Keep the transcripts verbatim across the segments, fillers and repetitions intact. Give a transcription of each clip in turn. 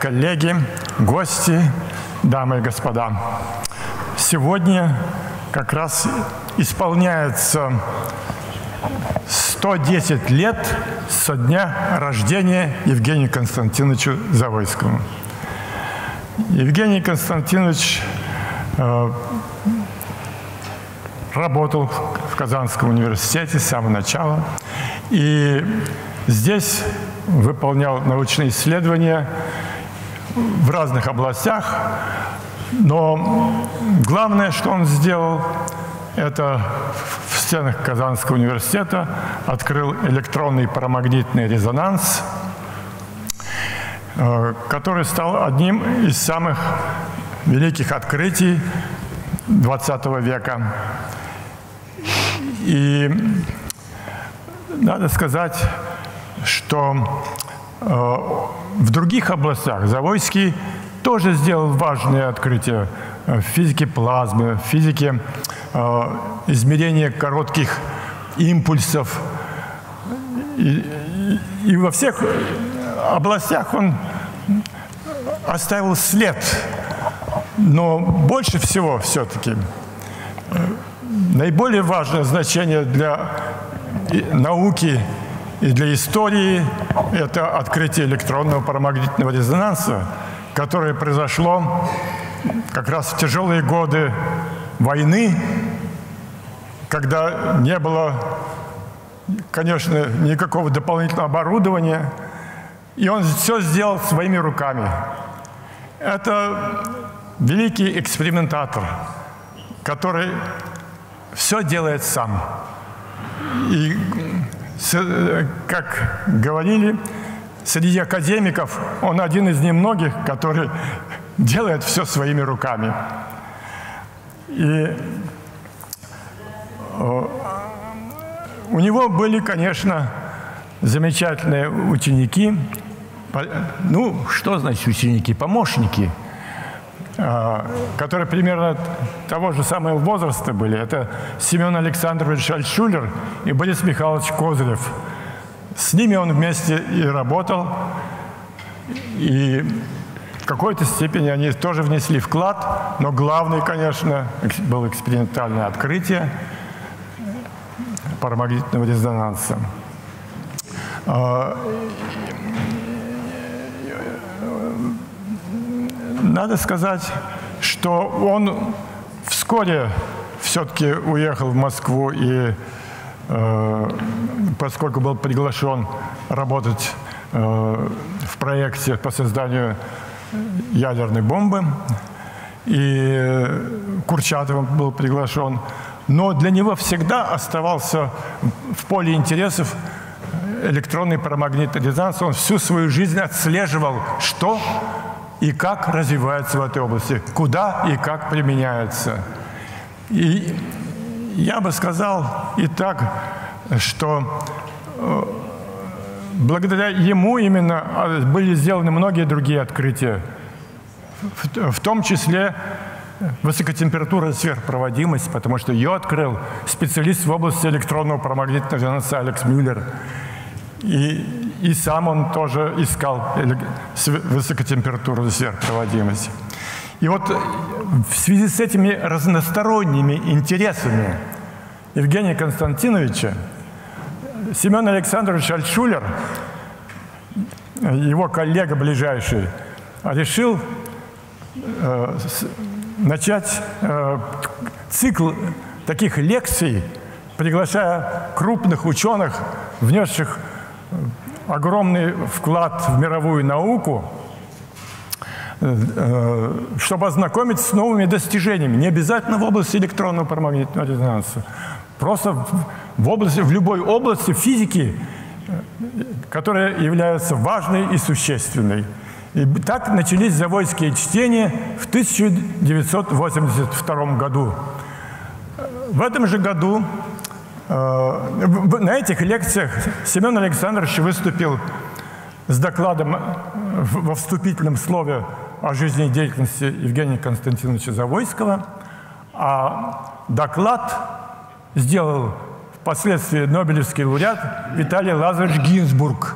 коллеги, гости, дамы и господа. Сегодня как раз исполняется сто десять лет со дня рождения Евгению Константиновичу Завойскому. Евгений Константинович э, работал в Казанском университете с самого начала и здесь выполнял научные исследования в разных областях, но главное, что он сделал, это в стенах Казанского университета открыл электронный парамагнитный резонанс, который стал одним из самых великих открытий двадцатого века. И надо сказать, что в других областях Завойский тоже сделал важные открытия в физике плазмы, в физике измерения коротких импульсов. И, и, и во всех областях он оставил след. Но больше всего все-таки наиболее важное значение для науки и для истории – это открытие электронного парамагнитного резонанса, которое произошло как раз в тяжелые годы войны, когда не было, конечно, никакого дополнительного оборудования, и он все сделал своими руками. Это великий экспериментатор, который все делает сам. И, как говорили, среди академиков он один из немногих, который делает все своими руками. И у него были, конечно, замечательные ученики. Ну, что значит ученики? Помощники, которые примерно того же самого возраста были. Это Семен Александрович Альтшуллер и Борис Михайлович Козырев. С ними он вместе и работал, и в какой-то степени они тоже внесли вклад, но главное, конечно, было экспериментальное открытие парамагнитного резонанса. Надо сказать, что он вскоре все-таки уехал в Москву, и э, поскольку был приглашен работать э, в проекте по созданию ядерной бомбы, и Курчатовым был приглашен, но для него всегда оставался в поле интересов электронный парамагнитный резонанс. Он всю свою жизнь отслеживал, что и как развивается в этой области, куда и как применяется. И я бы сказал и так, что благодаря ему именно были сделаны многие другие открытия, в том числе высокотемпературная сверхпроводимость, потому что ее открыл специалист в области электронного парамагнитного резонанса Алекс Мюллер. И И сам он тоже искал высокотемпературную сверхпроводимость. И вот в связи с этими разносторонними интересами Евгения Константиновича, Семен Александрович Альтшуллер, его коллега ближайший, решил э, с, начать э, цикл таких лекций, приглашая крупных ученых, внесших огромный вклад в мировую науку, чтобы ознакомиться с новыми достижениями. Не обязательно в области электронного парамагнитного резонанса. Просто в, области, в любой области физики, которая является важной и существенной. И так начались завойские чтения в тысяча девятьсот восемьдесят втором году. В этом же году на этих лекциях Семен Александрович выступил с докладом во вступительном слове о жизнедеятельности Евгения Константиновича Завойского, а доклад сделал впоследствии нобелевский лауреат Виталий Лазаревич Гинзбург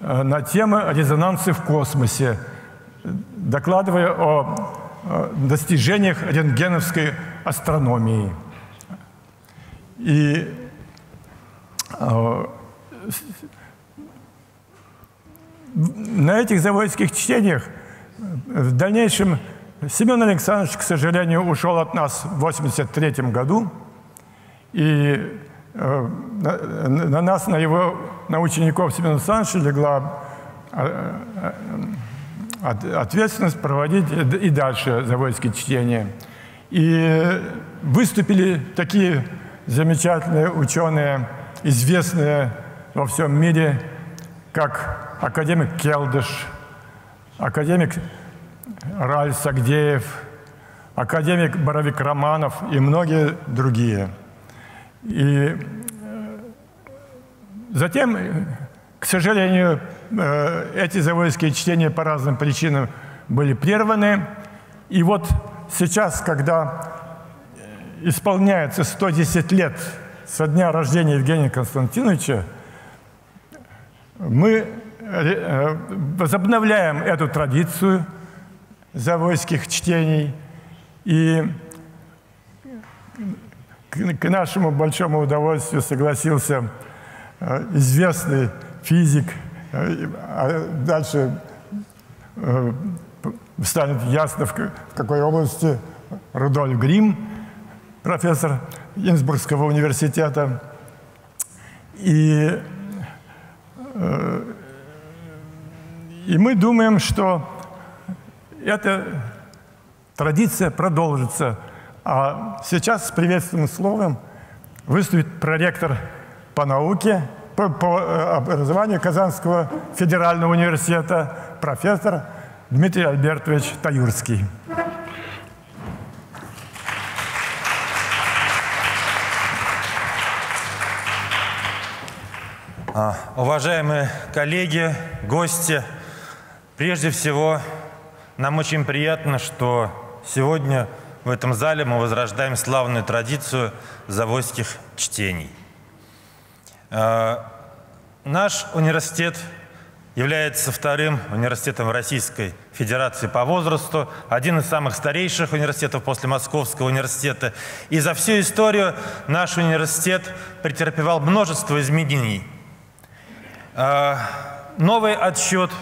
на тему резонансы в космосе. докладывая о достижениях рентгеновской астрономии. И на этих завойских чтениях в дальнейшем Семен Александрович, к сожалению, ушел от нас в восемьдесят третьем году, и на нас, на его, на учеников Семена Александровича легла ответственность проводить и дальше завойские чтения. И выступили такие замечательные ученые, известные во всем мире, как академик Келдыш, академик Раль Сагдеев, академик Боровик Романов и многие другие. И затем, к сожалению, эти завойские чтения по разным причинам были прерваны. И вот сейчас, когда исполняется сто десять лет со дня рождения Евгения Константиновича, мы возобновляем эту традицию завойских чтений. И к нашему большому удовольствию согласился известный физик, дальше станет ясно, в какой области, Рудольф Грим, профессор Инсбургского университета. И, и мы думаем, что эта традиция продолжится. А сейчас с приветственным словом выступит проректор по науке, по, по образованию Казанского федерального университета, профессор Дмитрий Альбертович Таюрский. Уважаемые коллеги, гости, прежде всего, нам очень приятно, что сегодня в этом зале мы возрождаем славную традицию завойских чтений. Наш университет является вторым университетом Российской Федерации по возрасту, один из самых старейших университетов после Московского университета. И за всю историю наш университет претерпевал множество изменений. Новый отсчет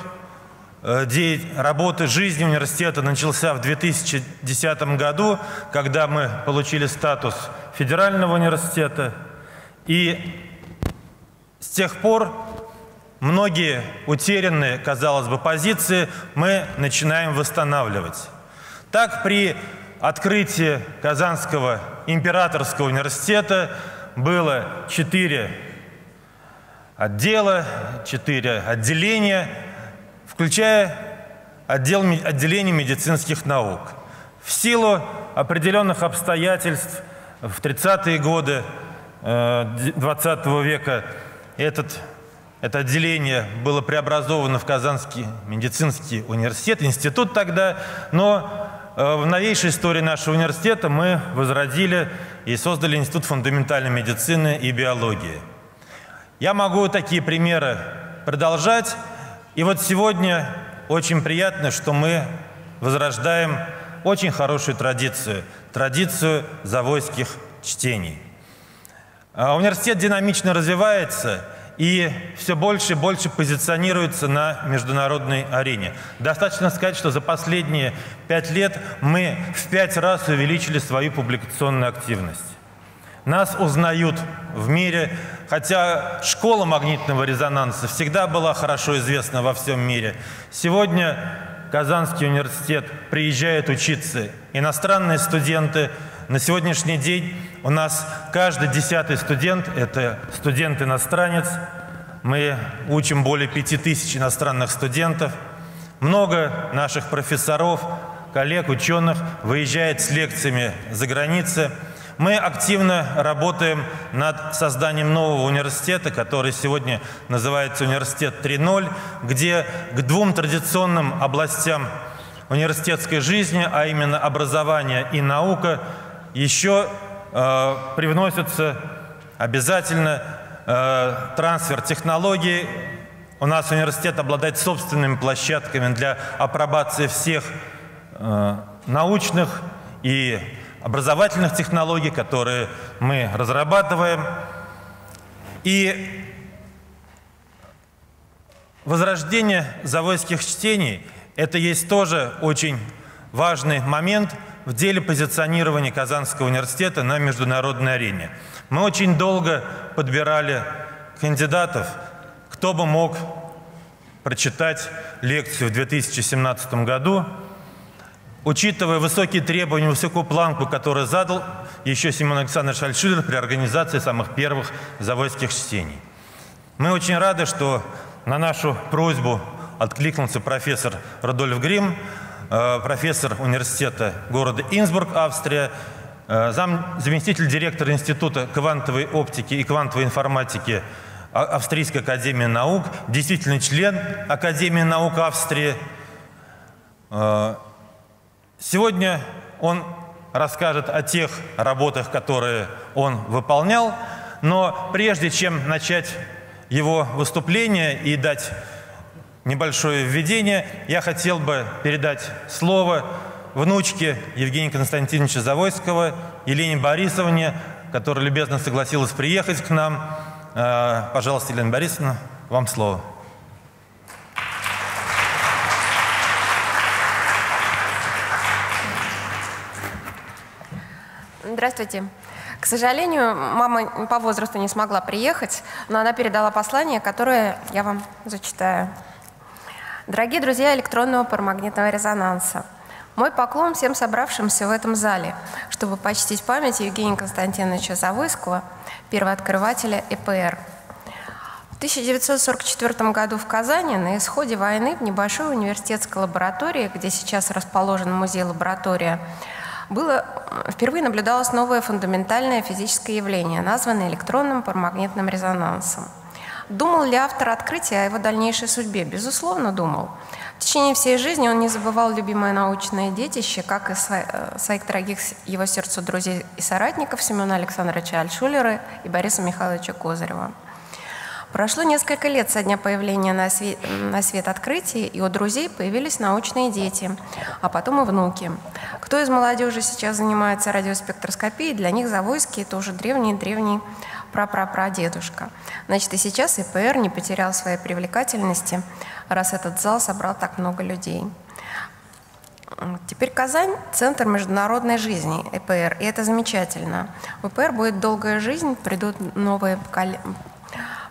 работы жизни университета начался в две тысячи десятом году, когда мы получили статус федерального университета. И с тех пор многие утерянные, казалось бы, позиции мы начинаем восстанавливать. Так, при открытии Казанского императорского университета было четыре отдела, четыре отделения, включая отдел, отделение медицинских наук. В силу определенных обстоятельств в тридцатые годы двадцатого века этот, это отделение было преобразовано в Казанский медицинский университет, институт тогда, но в новейшей истории нашего университета мы возродили и создали Институт фундаментальной медицины и биологии. Я могу такие примеры продолжать. И вот сегодня очень приятно, что мы возрождаем очень хорошую традицию, традицию завойских чтений. Университет динамично развивается и все больше и больше позиционируется на международной арене. Достаточно сказать, что за последние пять лет мы в пять раз увеличили свою публикационную активность. Нас узнают в мире, хотя школа магнитного резонанса всегда была хорошо известна во всем мире. Сегодня Казанский университет приезжает учиться иностранные студенты. На сегодняшний день у нас каждый десятый студент – это студент-иностранец. Мы учим более пяти тысяч иностранных студентов. Много наших профессоров, коллег, ученых выезжает с лекциями за границу. Мы активно работаем над созданием нового университета, который сегодня называется «Университет три ноль», где к двум традиционным областям университетской жизни, а именно образование и наука, еще э, привносится обязательно э, трансфер технологий, У нас университет обладает собственными площадками для апробации всех э, научных и образовательных технологий, которые мы разрабатываем. И возрождение завойских чтений – это есть тоже очень важный момент в деле позиционирования Казанского университета на международной арене. Мы очень долго подбирали кандидатов, кто бы мог прочитать лекцию в две тысячи семнадцатом году, учитывая высокие требования, высокую планку, которую задал еще Семен Александрович Альтшуллер при организации самых первых завойских чтений. Мы очень рады, что на нашу просьбу откликнулся профессор Рудольф Грим, профессор университета города Инсбрук, Австрия, зам, заместитель директора Института квантовой оптики и квантовой информатики Австрийской академии наук, действительный член Академии наук Австрии. Сегодня он расскажет о тех работах, которые он выполнял, но прежде чем начать его выступление и дать небольшое введение, я хотел бы передать слово внучке Евгения Константиновича Завойского, Елене Борисовне, которая любезно согласилась приехать к нам. Пожалуйста, Елена Борисовна, вам слово. Здравствуйте. К сожалению, мама по возрасту не смогла приехать, но она передала послание, которое я вам зачитаю. Дорогие друзья электронного парамагнитного резонанса, мой поклон всем собравшимся в этом зале, чтобы почтить память Евгения Константиновича Завойского, первооткрывателя ЭПР. В тысяча девятьсот сорок четвёртом году в Казани на исходе войны в небольшой университетской лаборатории, где сейчас расположен музей-лаборатория, было, впервые наблюдалось новое фундаментальное физическое явление, названное электронным парамагнитным резонансом. Думал ли автор открытия о его дальнейшей судьбе? Безусловно, думал. В течение всей жизни он не забывал любимое научное детище, как и своих дорогих его сердцу друзей и соратников Семена Александровича Альтшуллера и Бориса Михайловича Козырева. Прошло несколько лет со дня появления на свет, на свет открытия, и у друзей появились научные дети, а потом и внуки. Кто из молодежи сейчас занимается радиоспектроскопией, для них Завойский – это уже древний-древний прапрапрадедушка. Значит, и сейчас ЭПР не потерял своей привлекательности, раз этот зал собрал так много людей. Теперь Казань – центр международной жизни ЭПР, и это замечательно. В ЭПР будет долгая жизнь, придут новые поколения.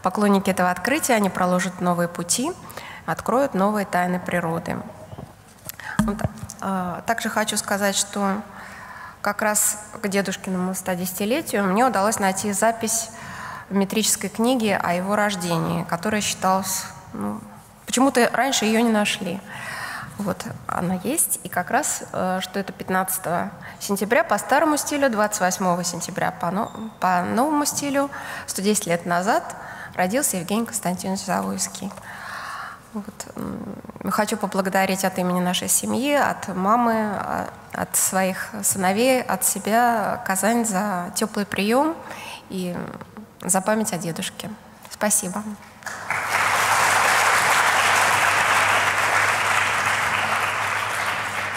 Поклонники этого открытия, они проложат новые пути, откроют новые тайны природы. Также хочу сказать, что как раз к дедушкиному стодесятилетию мне удалось найти запись в метрической книге о его рождении, которая считалась... Ну, почему-то раньше ее не нашли. Вот она есть, и как раз, что это пятнадцатого сентября по старому стилю, двадцать восьмого сентября по, но, по новому стилю, сто десять лет назад родился Евгений Константинович Завойский. Вот. Хочу поблагодарить от имени нашей семьи, от мамы, от своих сыновей, от себя Казань за теплый прием и за память о дедушке. Спасибо.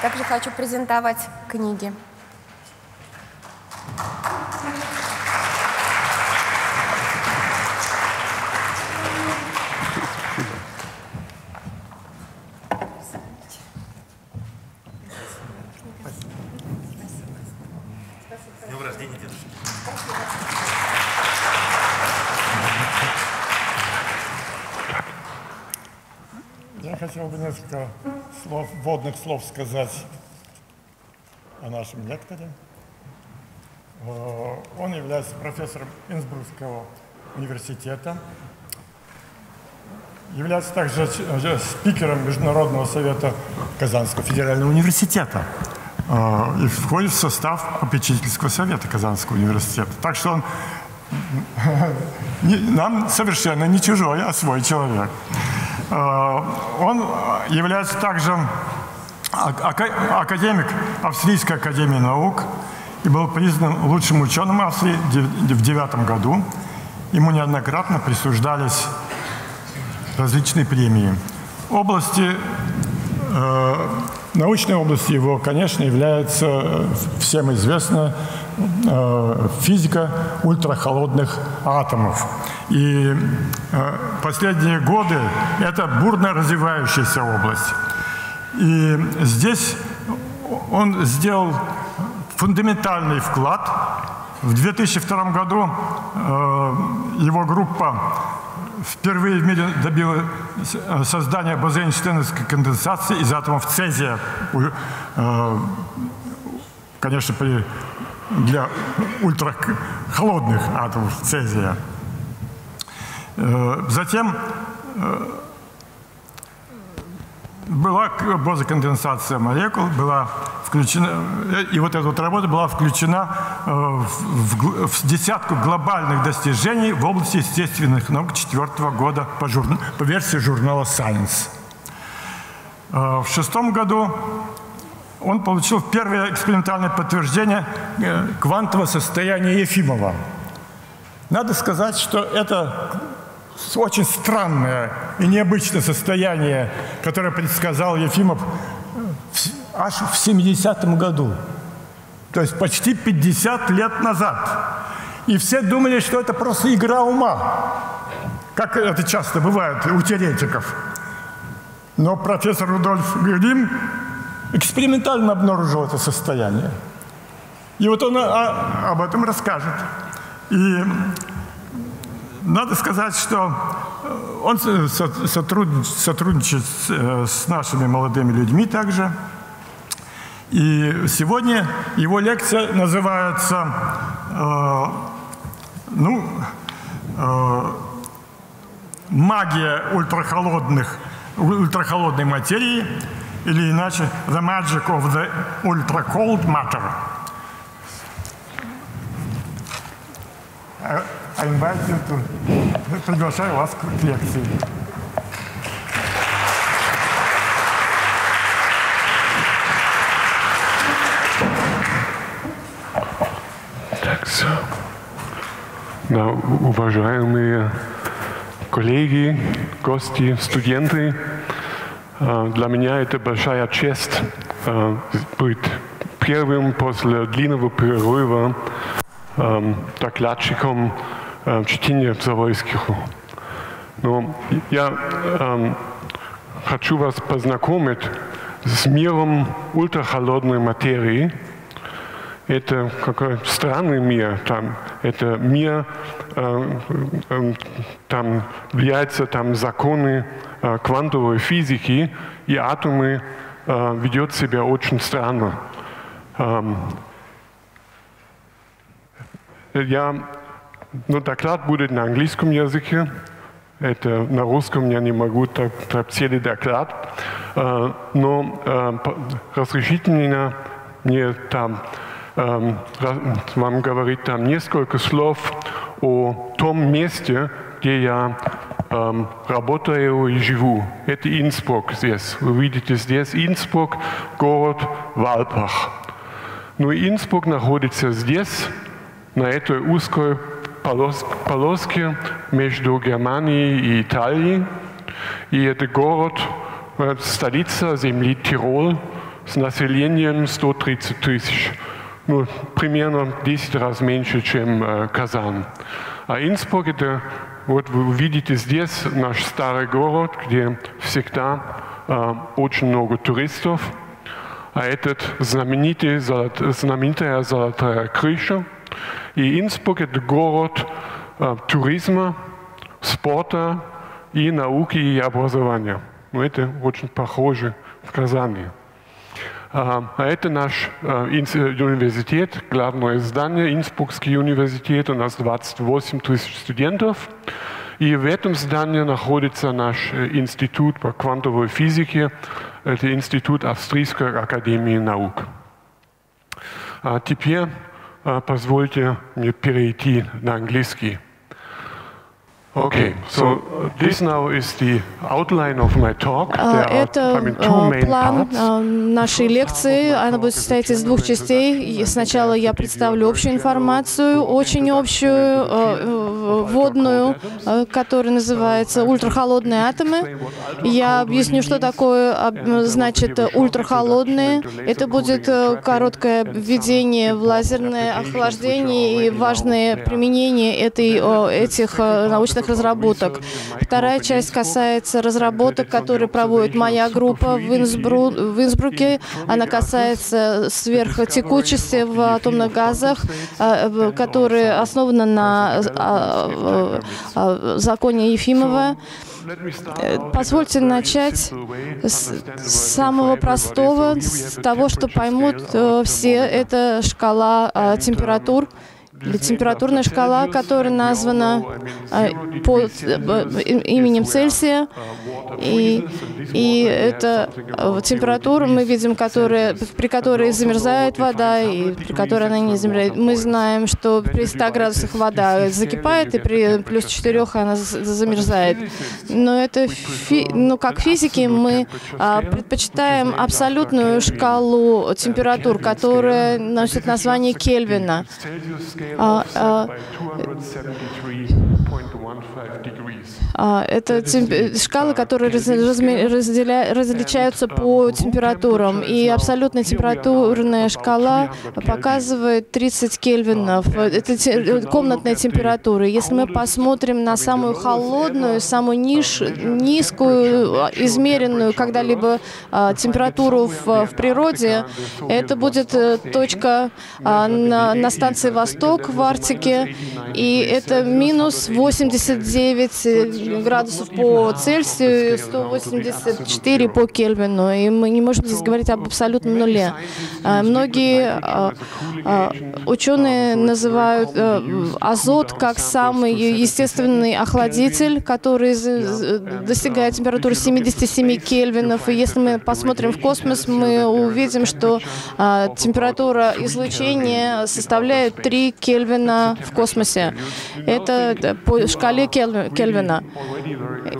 Также хочу презентовать книги. Хотел бы несколько слов, вводных слов сказать о нашем лекторе. Он является профессором Инсбрукского университета, является также спикером Международного совета Казанского федерального университета и входит в состав попечительского совета Казанского университета. Так что он нам совершенно не чужой, а свой человек. Он является также академик Австрийской академии наук и был признан лучшим ученым Австрии в девятом году. Ему неоднократно присуждались различные премии. Области, э, научной области его, конечно, является всем известна э, физика ультрахолодных атомов. И э, последние годы это бурно развивающаяся область. И здесь он сделал фундаментальный вклад. В две тысячи втором году э, его группа впервые в мире добила создания бозейнштейновской конденсации из атомов цезия. Э, конечно, при, для ультрахолодных атомов цезия. Э, затем э, была бозоконденсация молекул, была включена, и вот эта вот работа была включена в, в десятку глобальных достижений в области естественных наук четвертого года по, журна, по версии журнала Science. В шестом году он получил первое экспериментальное подтверждение квантового состояния Ефимова. Надо сказать, что это очень странное и необычное состояние, которое предсказал Ефимов аж в семидесятом году, то есть почти пятьдесят лет назад. И все думали, что это просто игра ума, как это часто бывает у теоретиков. Но профессор Рудольф Гелим экспериментально обнаружил это состояние. И вот он о, об этом расскажет. И надо сказать, что он сотрудничает с нашими молодыми людьми также. И сегодня его лекция называется э, ну, э, «Магия ультрахолодных, ультрахолодной материи» или иначе «The Magic of the Ultra-Cold Matter». I invite you to... Приглашаю вас к лекции. Так, все. Да, уважаемые коллеги, гости, студенты, для меня это большая честь быть первым после длинного перерыва докладчиком чтения Завойского. Но я э, хочу вас познакомить с миром ультрахолодной материи. Это какой странный мир там. Это мир, э, э, там влияются там законы э, квантовой физики, и атомы э, ведут себя очень странно. Э, я Ну, доклад будет на английском языке, это на русском я не могу так, так целый доклад, э, но э, разрешите мне, мне там, э, вам говорить там несколько слов о том месте, где я э, работаю и живу. Это Инсбрук здесь. Вы видите здесь Инсбрук, город Валпах. Ну, Инсбрук находится здесь, на этой узкой полоски между Германией и Италией. И это город, столица земли Тирол с населением сто тридцать тысяч. Ну, примерно десять раз меньше, чем э, Казань. А Инсбрук, это, вот вы видите здесь, наш старый город, где всегда э, очень много туристов. А этот знаменитый, знаменитая Золотая крыша. И Инсбрук – это город э, туризма, спорта и науки и образования. Ну, это очень похоже в Казани. Э, а это наш э, университет, главное здание, Инсбрукский университет. У нас двадцать восемь тысяч студентов. И в этом здании находится наш институт по квантовой физике. Это институт Австрийской академии наук. А теперь позвольте мне перейти на английский. Okay, so this now is the outline of my talk. There are, I mean, two main parts. Это план нашей лекции. Она будет состоять из двух частей. Сначала я представлю общую информацию, очень общую, вводную, которая называется «Ультрахолодные атомы». Я объясню, что такое значит ультрахолодные. Это будет короткое введение в лазерное охлаждение и важные применения этой, этих научных разработок. Вторая часть касается разработок, которые проводит моя группа в, Инсбру... в Инсбруке. Она касается сверхтекучести в атомных газах, которые основаны на законе Ефимова. Позвольте начать с самого простого, с того, что поймут все. Это шкала температур. Температурная шкала, которая названа э, по э, именем Цельсия, и, и это э, температура, мы видим, которая, при которой замерзает вода и при которой она не замерзает. Мы знаем, что при ста градусах вода закипает, и при плюс четырёх она замерзает. Но это, фи, ну, как физики, мы э, предпочитаем абсолютную шкалу температур, которая носит название Кельвина. А, а, а, это темп... шкалы, которые раз... разделя... различаются по температурам. И абсолютная температурная шкала показывает тридцать кельвинов. Это те... комнатная температура. Если мы посмотрим на самую холодную, самую ниш... низкую, измеренную когда-либо а, температуру в, в природе, это будет точка а, на, на станции «Восток», в Арктике, и это минус восемьдесят девять градусов по Цельсию, сто восемьдесят четыре по Кельвину, и мы не можем здесь говорить об абсолютном нуле. Многие ученые называют азот как самый естественный охладитель, который достигает температуры семидесяти семи кельвинов, и если мы посмотрим в космос, мы увидим, что температура излучения составляет три кельвина в космосе. Это по шкале Кельвина.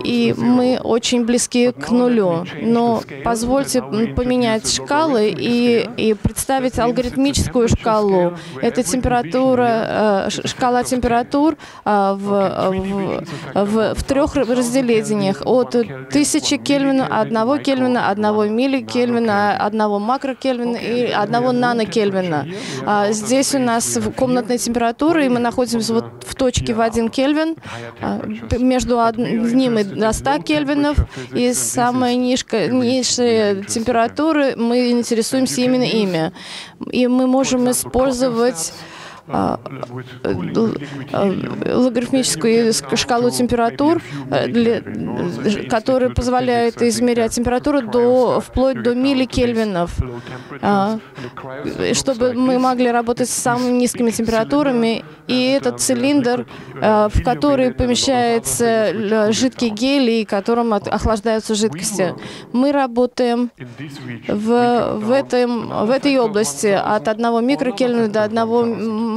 И мы очень близки к нулю. Но позвольте поменять шкалы и, и представить алгоритмическую шкалу. Это температура, шкала температур в, в, в, в трех разделениях. От тысячи Кельвина, одного Кельвина, одного милликельвина, одного макрокельвина и одного нанокельвина. Здесь у нас комнатной температуры, и мы находимся вот в точке в один кельвин, между одним и до ста кельвинов, и самые низшие температуры, мы интересуемся именно ими. И мы можем использовать логарифмическую шкалу температур, которая позволяет измерять температуру до, вплоть до милликельвинов, чтобы мы могли работать с самыми низкими температурами. И этот цилиндр, в который помещается жидкий гелий, которым охлаждаются жидкости. Мы работаем в, в, этом, в этой области от одного микрокельвина до одного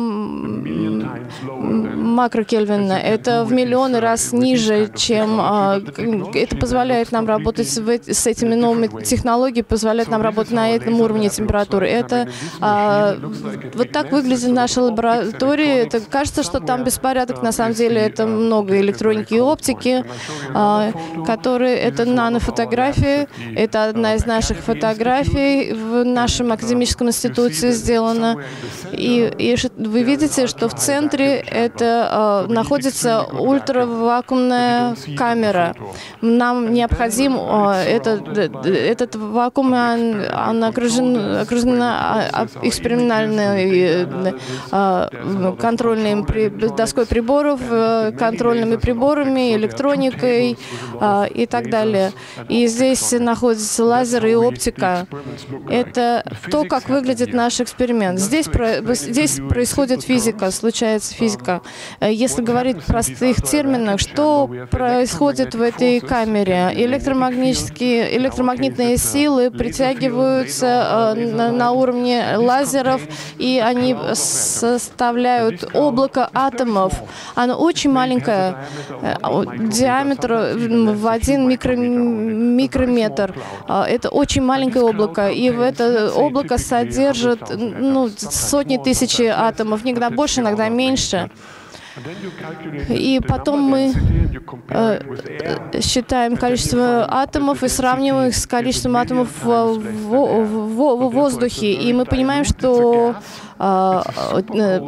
макрокельвина. Это в миллионы раз ниже, чем... Это позволяет нам работать с этими новыми технологиями, позволяет нам работать на этом уровне температуры. Это... Вот так выглядит наша лаборатория. Это кажется, что там беспорядок. На самом деле это много электроники и оптики, которые... Это нанофотографии. Это одна из наших фотографий в нашем академическом институте сделана. И, и вы видите, что в центре это э, находится ультравакуумная камера. Нам необходим э, этот, этот вакуум, он, он окружен, окружен экспериментальной э, контрольной при, доской приборов, э, контрольными приборами, электроникой э, и так далее. И здесь находятся лазер и оптика. Это то, как выглядит наш эксперимент. Здесь, про, здесь происходит физика. человека случается физика. Если говорить в простых терминах, что происходит в этой камере? Электромагнические, электромагнитные силы притягиваются на, на уровне лазеров, и они составляют облако атомов. Оно очень маленькое, диаметр в один микрометр. Это очень маленькое облако, и в это облако содержит ну, сотни тысяч атомов, иногда больше, иногда меньше. И потом мы э, считаем количество атомов и сравниваем их с количеством атомов в, в, в, в воздухе. И мы понимаем, что э, э,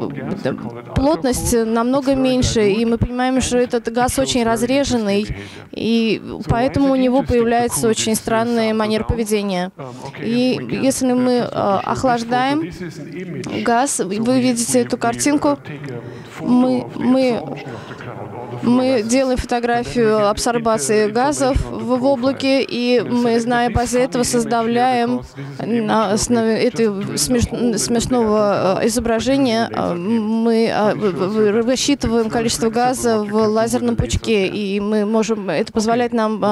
плотность намного меньше. И мы понимаем, что этот газ очень разреженный. И поэтому у него появляется очень странная манера поведения. И если мы э, охлаждаем газ, вы видите эту картинку, мы Мы, мы делаем фотографию абсорбации газов в, в облаке, и мы, зная после этого, составляем на основе этого смеш, смешного изображения, мы высчитываем количество газа в лазерном пучке, и мы можем, это позволяет нам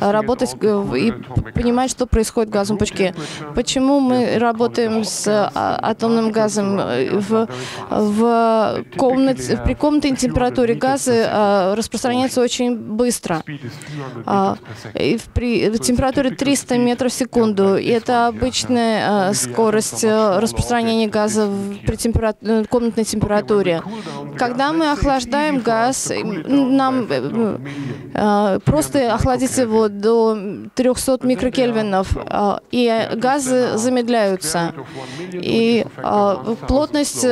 работать и понимать, что происходит в газовом пучке. Почему мы работаем с атомным газом в, в комнате? При комнатной температуре газы а, распространяются очень быстро, а, и при температуре триста метров в секунду. И это обычная а, скорость распространения газа при температу... комнатной температуре. Когда мы охлаждаем газ, нам а, просто охладить его до трёхсот микрокельвинов, а, и газы замедляются, и а, плотность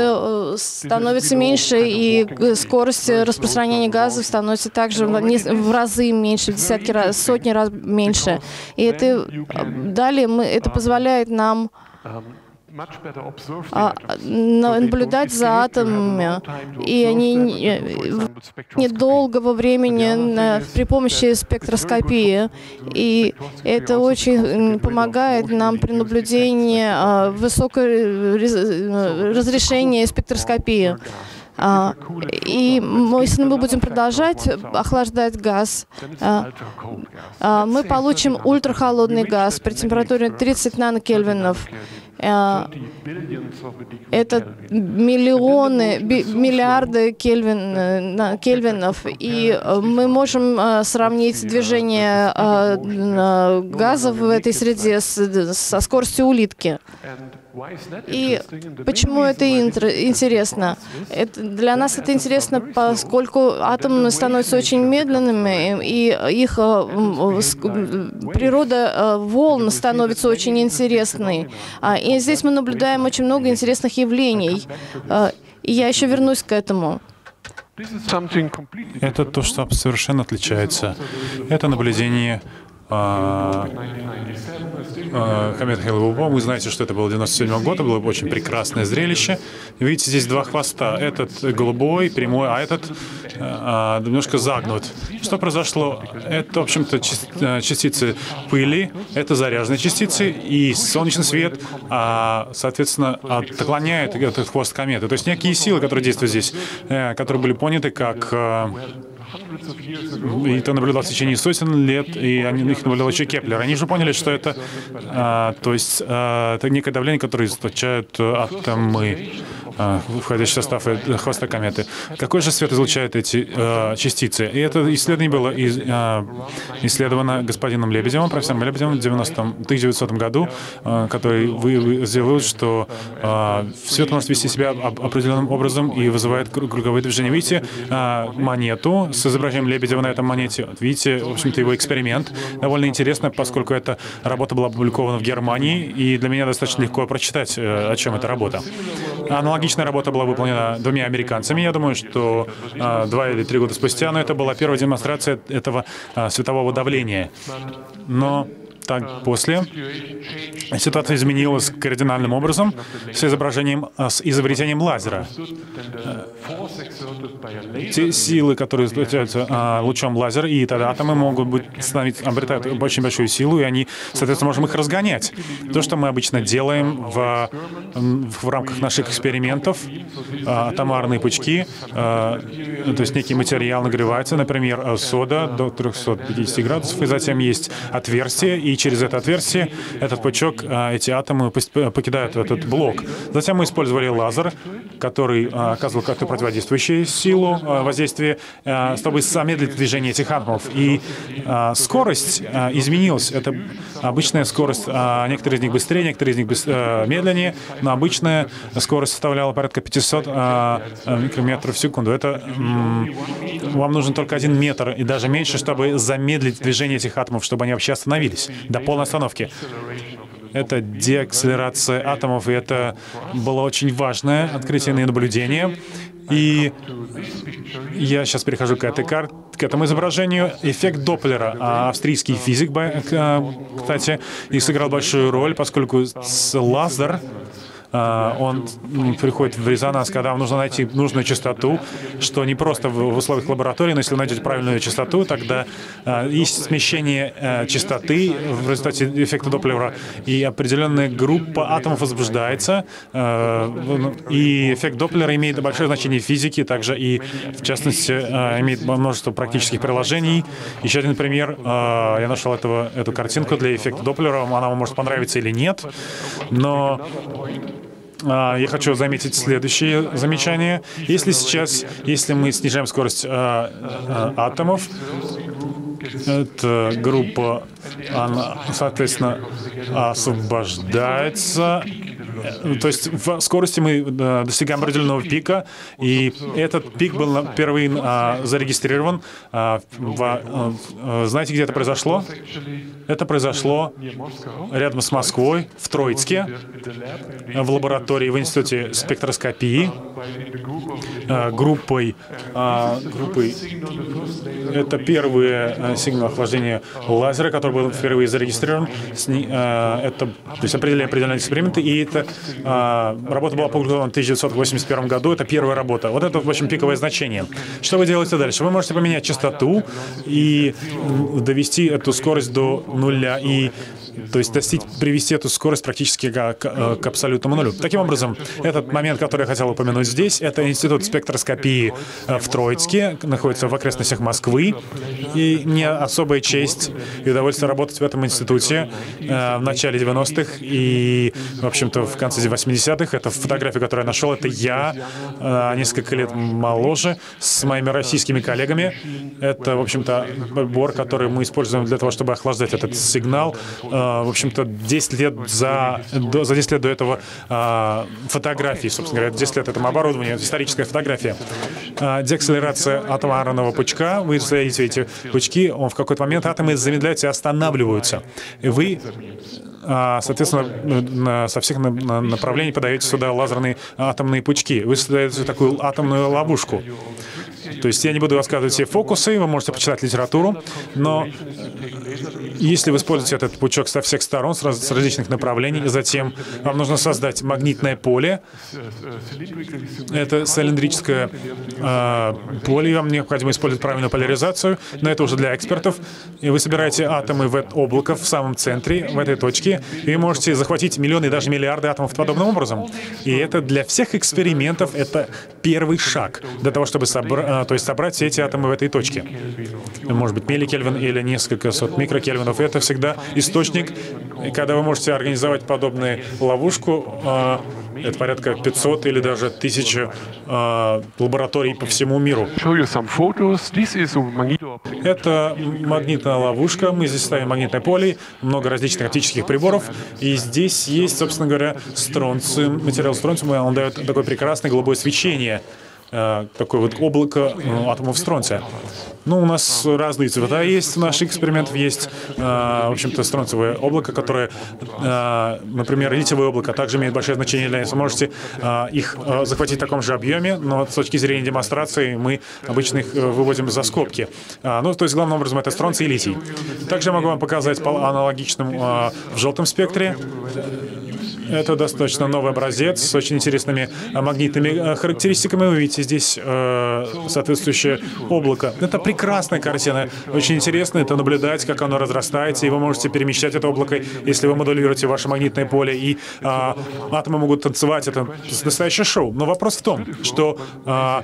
становится меньше, и И скорость распространения газов становится также в разы меньше, в десятки раз, сотни раз меньше. И это, далее мы, это позволяет нам наблюдать за атомами, и они недолгого времени при помощи спектроскопии, и это очень помогает нам при наблюдении высокого разрешения спектроскопии. А, и мы, если мы будем продолжать охлаждать газ, а, а, мы получим ультрахолодный газ при температуре тридцать нанокельвинов. А, это миллионы, би, миллиарды кельвин, кельвинов. И мы можем а, сравнить движение а, газа в этой среде с, со скоростью улитки. И почему это интересно? Это, для нас это интересно, поскольку атомы становятся очень медленными, и их природа волн становится очень интересной. И здесь мы наблюдаем очень много интересных явлений. И я еще вернусь к этому. Это то, что совершенно отличается. Это наблюдение Хамед Хейлубо. Вы знаете, что это было в девяносто седьмом году, было очень прекрасное зрелище. Видите, здесь два хвоста. Этот голубой, прямой, а этот а, немножко загнут. Что произошло? Это, в общем-то, частицы пыли, это заряженные частицы, и солнечный свет, а, соответственно, отклоняет этот хвост кометы. То есть некие силы, которые действуют здесь, которые были поняты как... И это наблюдалось в течение сотен лет, и они, их наблюдал еще Кеплер. Они же поняли, что это, а, то есть, а, это некое давление, которое излучают атомы, а, входящий в состав хвоста кометы. Какой же свет излучают эти а, частицы? И это исследование было из, а, исследовано господином Лебедевым, профессором Лебедевым в тысяча девятисотом году, а, который выявил, что а, свет может вести себя определенным образом и вызывает круговые движения. Видите а, монету с изображением Лебедева на этом монете. Вот видите, в общем-то, его эксперимент. Довольно интересно, поскольку эта работа была опубликована в Германии, и для меня достаточно легко прочитать, о чем эта работа. Аналогичная работа была выполнена двумя американцами, я думаю, что а, два или три года спустя, но это была первая демонстрация этого а, светового давления. Но Так, после ситуация изменилась кардинальным образом с изображением, с изобретением лазера. Те силы, которые излучаются лучом лазера, и тогда атомы могут быть, становить, обретают очень большую силу, и они, соответственно, можем их разгонять. То, что мы обычно делаем в, в рамках наших экспериментов, атомарные пучки, то есть некий материал нагревается, например, сода до трёхсот пятидесяти градусов, и затем есть отверстие, и через это отверстие этот пучок, эти атомы покидают этот блок. Затем мы использовали лазер, который оказывал как-то противодействующую силу воздействия, чтобы замедлить движение этих атомов. И скорость изменилась. Это обычная скорость, некоторые из них быстрее, некоторые из них медленнее, но обычная скорость составляла порядка пятисот микрометров в секунду. Это вам нужен только один метр и даже меньше, чтобы замедлить движение этих атомов, чтобы они вообще остановились до полной остановки. Это деакселерация атомов, и это было очень важное открытие и наблюдение. И я сейчас перехожу к этой карте, к этому изображению. Эффект Доплера. А австрийский физик, кстати, и сыграл большую роль, поскольку лазер, он приходит в резонанс, когда вам нужно найти нужную частоту, что не просто в условиях лаборатории, но если вы найдете правильную частоту, тогда есть смещение частоты в результате эффекта Доплера, и определенная группа атомов возбуждается, и эффект Доплера имеет большое значение в физике, также и, в частности, имеет множество практических приложений. Еще один пример, я нашел этого, эту картинку для эффекта Доплера, она вам может понравиться или нет, но... Я хочу заметить следующее замечание. Если сейчас, если мы снижаем скорость а, а, атомов, эта группа, она, соответственно, освобождается. То есть в скорости мы достигаем определенного пика, и этот пик был впервые зарегистрирован. Знаете, где это произошло? Это произошло рядом с Москвой, в Троицке, в лаборатории в Институте спектроскопии, группой, группой. Это первый сигнал охлаждения лазера, который был впервые зарегистрирован. Это, то есть, определили определенные эксперименты, и это работа была опубликована в тысяча девятьсот восемьдесят первом году, это первая работа. Вот это, в общем, пиковое значение. Что вы делаете дальше? Вы можете поменять частоту и довести эту скорость до нуля, и, то есть, достичь, привести эту скорость практически к, к, к абсолютному нулю. Таким образом, этот момент, который я хотел упомянуть здесь, это Институт спектроскопии в Троицке, находится в окрестностях Москвы, и мне особая честь и удовольствие работать в этом институте в начале девяностых и, в общем-то, в конце восьмидесятых. Это фотография, которую я нашел. Это я, несколько лет моложе, с моими российскими коллегами. Это, в общем-то, прибор, который мы используем для того, чтобы охлаждать этот сигнал. В общем-то, десять лет за, до, за десять лет до этого фотографии, собственно говоря, десять лет этому оборудованию, историческая фотография. Деакселерация атомарного пучка. Вы следите эти пучки, он в какой-то момент атомы замедляются и останавливаются. И вы... соответственно, со всех направлений подаете сюда лазерные атомные пучки. Вы создаете такую атомную ловушку. То есть я не буду рассказывать все фокусы, вы можете почитать литературу, но если вы используете этот пучок со всех сторон, с, раз, с различных направлений, и затем вам нужно создать магнитное поле, это цилиндрическое э, поле, и вам необходимо использовать правильную поляризацию, но это уже для экспертов, и вы собираете атомы в облако в самом центре, в этой точке, и вы можете захватить миллионы и даже миллиарды атомов подобным образом. И это для всех экспериментов, это первый шаг для того, чтобы собрать, то есть собрать все эти атомы в этой точке. Может быть, милли-кельвин или несколько сот микрокельвинов. Это всегда источник, когда вы можете организовать подобную ловушку. Это порядка пятисот или даже тысячи лабораторий по всему миру. Это магнитная ловушка. Мы здесь ставим магнитное поле, много различных оптических приборов. И здесь есть, собственно говоря, стронциум, материал стронциума. Он дает такое прекрасное голубое свечение. э, такое вот облако э, атомов стронция. Ну, у нас разные цвета есть, наших экспериментов есть, э, в общем-то, стронциевое облако, которое, э, например, литиевое облако, также имеет большое значение для нас. Вы можете э, их э, захватить в таком же объеме, но с точки зрения демонстрации мы обычно их э, выводим за скобки. А, ну, то есть, главным образом, это стронций и литий. Также я могу вам показать по аналогичным э, в желтом спектре. Это достаточно новый образец с очень интересными магнитными характеристиками. Вы видите здесь э, соответствующее облако. Это прекрасная картина. Очень интересно это наблюдать, как оно разрастается, и вы можете перемещать это облако, если вы моделируете ваше магнитное поле, и э, атомы могут танцевать. Это настоящее шоу. Но вопрос в том, что э,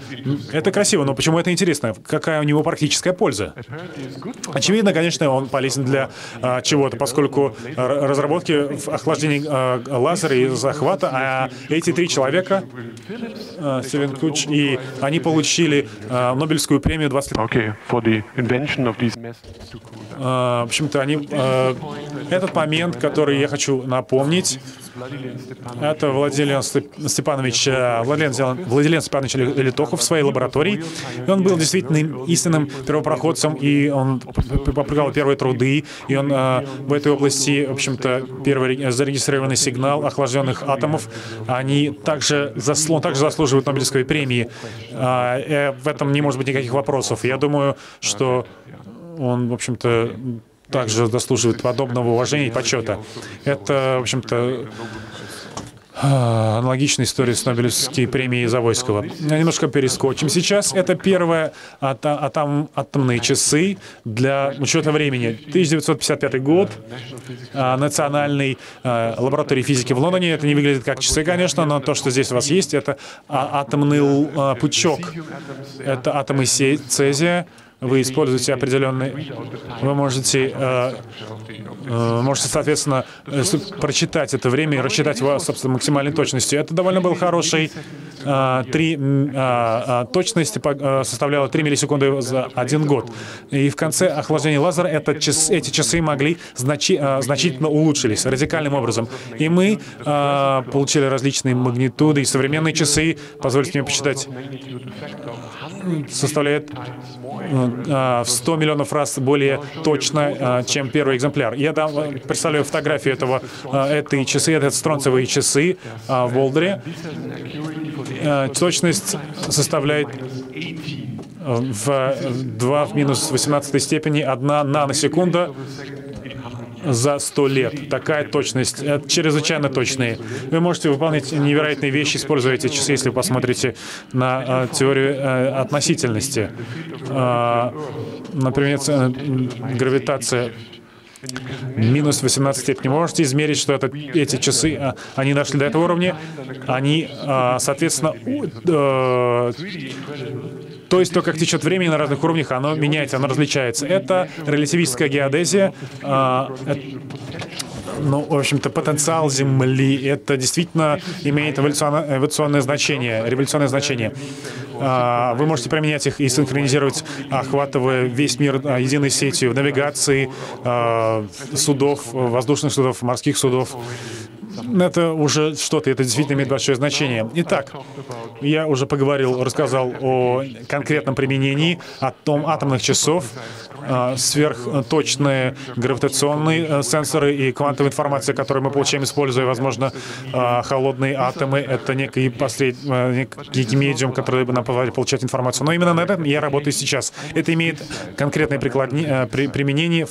это красиво, но почему это интересно? Какая у него практическая польза? Очевидно, конечно, он полезен для э, чего-то, поскольку разработки в охлаждении э, лазера и захвата, а эти три человека, Стивен Куч, и они получили а, Нобелевскую премию двадцать лет. Okay, for the invention of these... а, в общем-то, они... А, этот момент, который я хочу напомнить, это Владимир Степанович, Владимир Степанович Литохов в своей лаборатории. И он был действительно истинным первопроходцем, и он попрыгал первые труды, и он а, в этой области, в общем-то, первый зарегистрированный сигнал охлажденных атомов. Они также, заслу... также заслуживают Нобелевской премии. А, в этом не может быть никаких вопросов. Я думаю, что он, в общем-то, также заслуживает подобного уважения и почета. Это, в общем-то, аналогичная история с Нобелевской премией Завойского. Немножко перескочим сейчас. Это первые атом, атомные часы для учета времени. тысяча девятьсот пятьдесят пятый год. Национальной лаборатории физики в Лондоне. Это не выглядит как часы, конечно, но то, что здесь у вас есть, это атомный пучок. Это атомы цезия. Вы используете определенные, вы можете, э, э, можете, соответственно, э, прочитать это время и рассчитать его, собственно, максимальной точностью. Это довольно был хороший, э, три, э, точность э, составляла три миллисекунды за один год. И в конце охлаждения лазера это час, эти часы могли значи, э, значительно улучшились радикальным образом. И мы э, получили различные магнитуды, и современные часы, позвольте мне посчитать, составляет в сто миллионов раз более точно, чем первый экземпляр. Я дам, представлю фотографию этого, этой часы, это стронцевые часы в Болдере. Точность составляет в два в минус восемнадцатой степени одна наносекунда за сто лет. Такая точность, чрезвычайно точные. Вы можете выполнять невероятные вещи, используя эти часы, если вы посмотрите на теорию относительности. Например, гравитация. минус восемнадцать степеней. Вы можете измерить, что это, эти часы, они дошли до этого уровня, они, соответственно, то есть то, как течет время на разных уровнях, оно меняется, оно различается. Это релятивистская геодезия. Ну, в общем-то, потенциал Земли, это действительно имеет эволюционное, эволюционное значение, революционное значение. Вы можете применять их и синхронизировать, охватывая весь мир единой сетью в навигации судов, воздушных судов, морских судов. Это уже что-то, это действительно имеет большое значение. Итак, я уже поговорил, рассказал о конкретном применении, о том атомных часов, сверхточные гравитационные сенсоры и квантовая информация, которую мы получаем, используя, возможно, холодные атомы. Это некий, посред... некий медиум, который нам позволяет получать информацию. Но именно на этом я работаю сейчас. Это имеет конкретное прикладне... применение,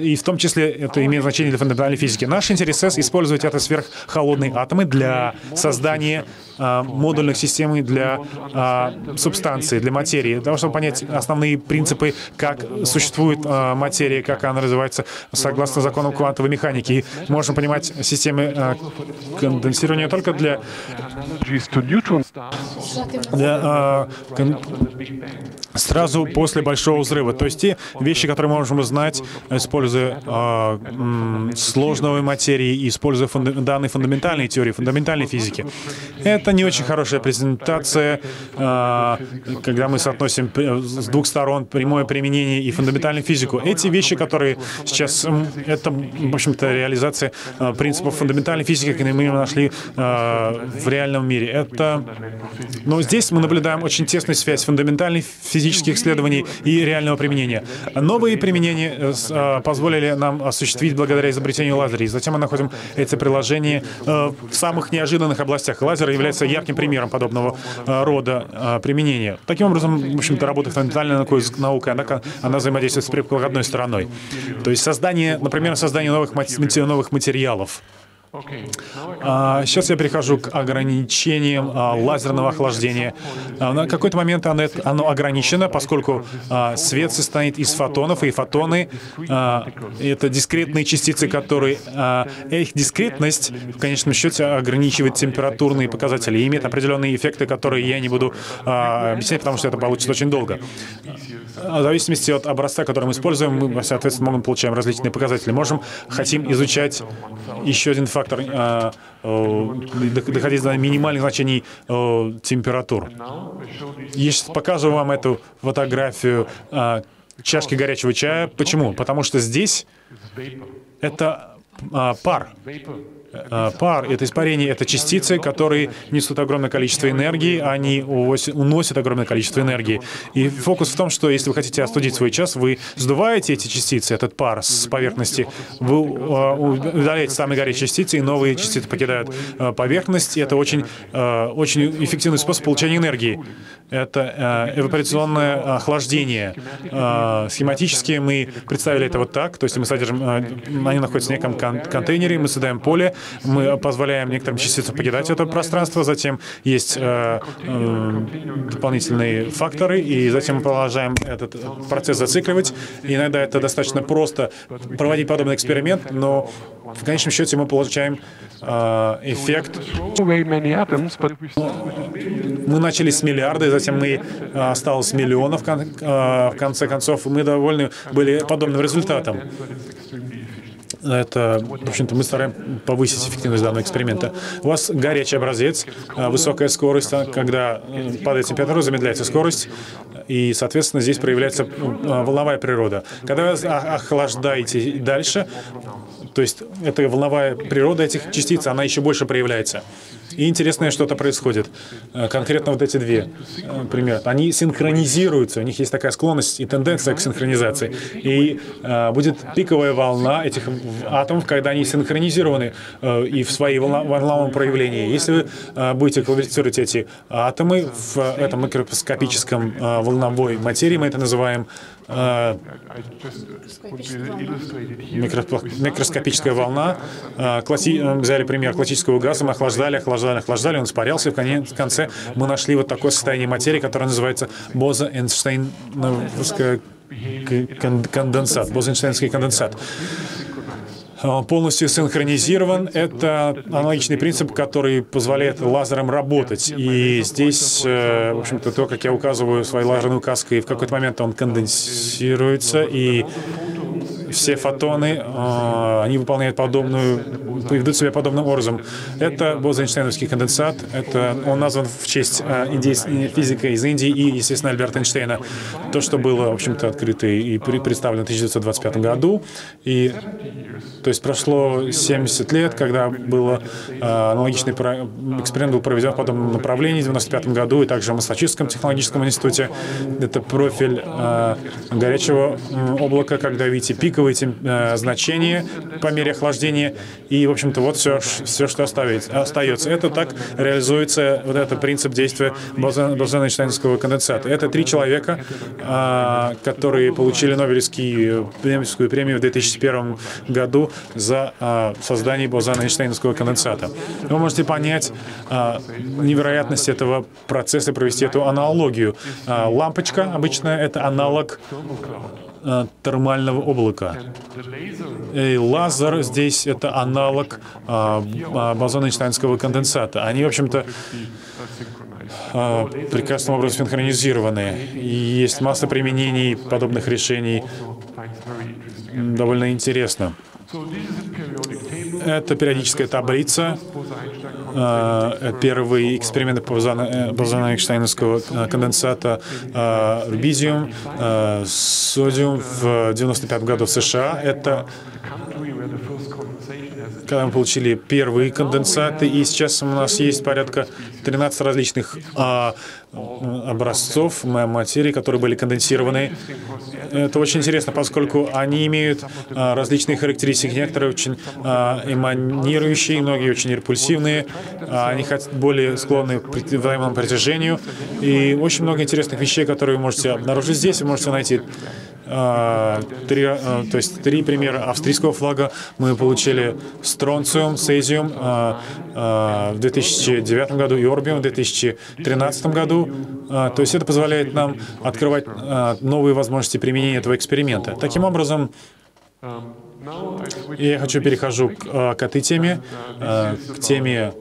и в том числе это имеет значение для фундаментальной физики. Наш интерес использовать это сверххолодные атомы для создания а, модульных систем для а, субстанции, для материи, для того, чтобы понять основные принципы, как существует а, материя, как она развивается согласно законам квантовой механики. И можно понимать системы а, конденсирования только для, для а, кон, сразу после Большого взрыва. То есть те вещи, которые мы можем узнать, используя а, м, сложную материю и используя фунд... данные фундаментальной теории, фундаментальной физики. Это Это не очень хорошая презентация, когда мы соотносим с двух сторон прямое применение и фундаментальную физику. Эти вещи, которые сейчас, это, в общем-то, реализация принципов фундаментальной физики, которые мы нашли в реальном мире. Это... Но здесь мы наблюдаем очень тесную связь фундаментальных физических исследований и реального применения. Новые применения позволили нам осуществить благодаря изобретению лазера. И затем мы находим эти приложения в самых неожиданных областях. Лазер является ярким примером подобного рода применения. Таким образом, в общем-то, работа фундаментальной науки, она, она взаимодействует с прикладной стороной. То есть создание, например, создание новых, новых материалов. Сейчас я перехожу к ограничениям лазерного охлаждения. На какой-то момент оно ограничено, поскольку свет состоит из фотонов, и фотоны — это дискретные частицы, которые... Их дискретность, в конечном счете, ограничивает температурные показатели и имеет определенные эффекты, которые я не буду объяснять, потому что это получится очень долго. В зависимости от образца, который мы используем, мы, соответственно, можем получаем различные показатели. Можем, хотим изучать еще один фактор. фактор э, э, доходить до минимальных значений э, температур. Я сейчас покажу вам эту фотографию э, чашки горячего чая. Почему? Потому что здесь это э, пар. Э, пар — это испарение, это частицы, которые несут огромное количество энергии, они уносят огромное количество энергии. И фокус в том, что если вы хотите остудить свой чай, вы сдуваете эти частицы, этот пар с поверхности, вы удаляете самые горячие частицы, и новые частицы покидают поверхность. И это очень, очень эффективный способ получения энергии. Это эвапорационное охлаждение. Схематически мы представили это вот так, то есть мы содержим, они находятся в неком контейнере, мы создаем поле, мы позволяем некоторым частицам покидать это пространство, затем есть э, э, дополнительные факторы, и затем мы продолжаем этот процесс зацикливать. И иногда это достаточно просто проводить подобный эксперимент, но в конечном счете мы получаем э, эффект. Мы начали с миллиарда, затем мы осталось миллионов, в конце концов, мы довольны были подобным результатом. Это, в общем-то, мы стараемся повысить эффективность данного эксперимента. У вас горячий образец, высокая скорость, когда падает температура, замедляется скорость, и, соответственно, здесь проявляется волновая природа. Когда вы охлаждаете дальше, то есть эта волновая природа этих частиц, она еще больше проявляется. И интересное что-то происходит. Конкретно вот эти две, например, они синхронизируются, у них есть такая склонность и тенденция к синхронизации. И а, будет пиковая волна этих атомов, когда они синхронизированы а, и в своей волновом проявлении. Если вы а, будете классифицировать эти атомы в этом микроскопическом а, волновой материи, мы это называем а, микроскопическая волна. А, класси... Взяли пример классического газа, мы охлаждали, охлаждали. Охлаждали, он испарялся, и в конце мы нашли вот такое состояние материи, которое называется Бозе-Эйнштейновский конденсат. Бозе-Эйнштейновский конденсат. Он полностью синхронизирован. Это аналогичный принцип, который позволяет лазерам работать. И здесь, в общем-то, то, как я указываю своей лазерной указкой, в какой-то момент он конденсируется, и все фотоны, они выполняют подобную, ведут себя подобным образом. Это Бозе-Эйнштейновский конденсат. Это, он назван в честь физика из Индии и, естественно, Альберта Эйнштейна. То, что было, в общем-то, открыто и представлено в тысяча девятьсот двадцать пятом году. И, то есть прошло семьдесят лет, когда был аналогичный эксперимент был проведен в подобном направлении в девяносто пятом году, и также в Массачусетском технологическом институте. Это профиль горячего облака, когда видите пик, значения по мере охлаждения, и, в общем-то, вот все, все что остается. Это так реализуется вот этот принцип действия Бозе-Эйнштейновского конденсата. Это три человека, которые получили Нобелевскую премию в две тысячи первом году за создание Бозе-Эйнштейновского конденсата. Вы можете понять невероятность этого процесса, провести эту аналогию. Лампочка обычная — это аналог термального облака. И лазер здесь — это аналог а, Бозе-Эйнштейновского конденсата. Они, в общем-то, а, прекрасным образом синхронизированы. И есть масса применений подобных решений. Довольно интересно. Это периодическая таблица первый эксперимент Болзана-Эйнштейновского конденсата рубидиум, содиум в девяносто пятом году в США. Это когда мы получили первые конденсаты, и сейчас у нас есть порядка тринадцати различных а, образцов материи, которые были конденсированы. Это очень интересно, поскольку они имеют а, различные характеристики. Некоторые очень а, эманирующие, многие очень репульсивные, а, они более склонны к взаимному притяжению. И очень много интересных вещей, которые вы можете обнаружить здесь, вы можете найти. Три, то есть три примера австрийского флага. Мы получили стронциум, цезиум в две тысячи девятом году и орбиум в две тысячи тринадцатом году. То есть это позволяет нам открывать новые возможности применения этого эксперимента. Таким образом, я хочу перехожу к, к этой теме, к теме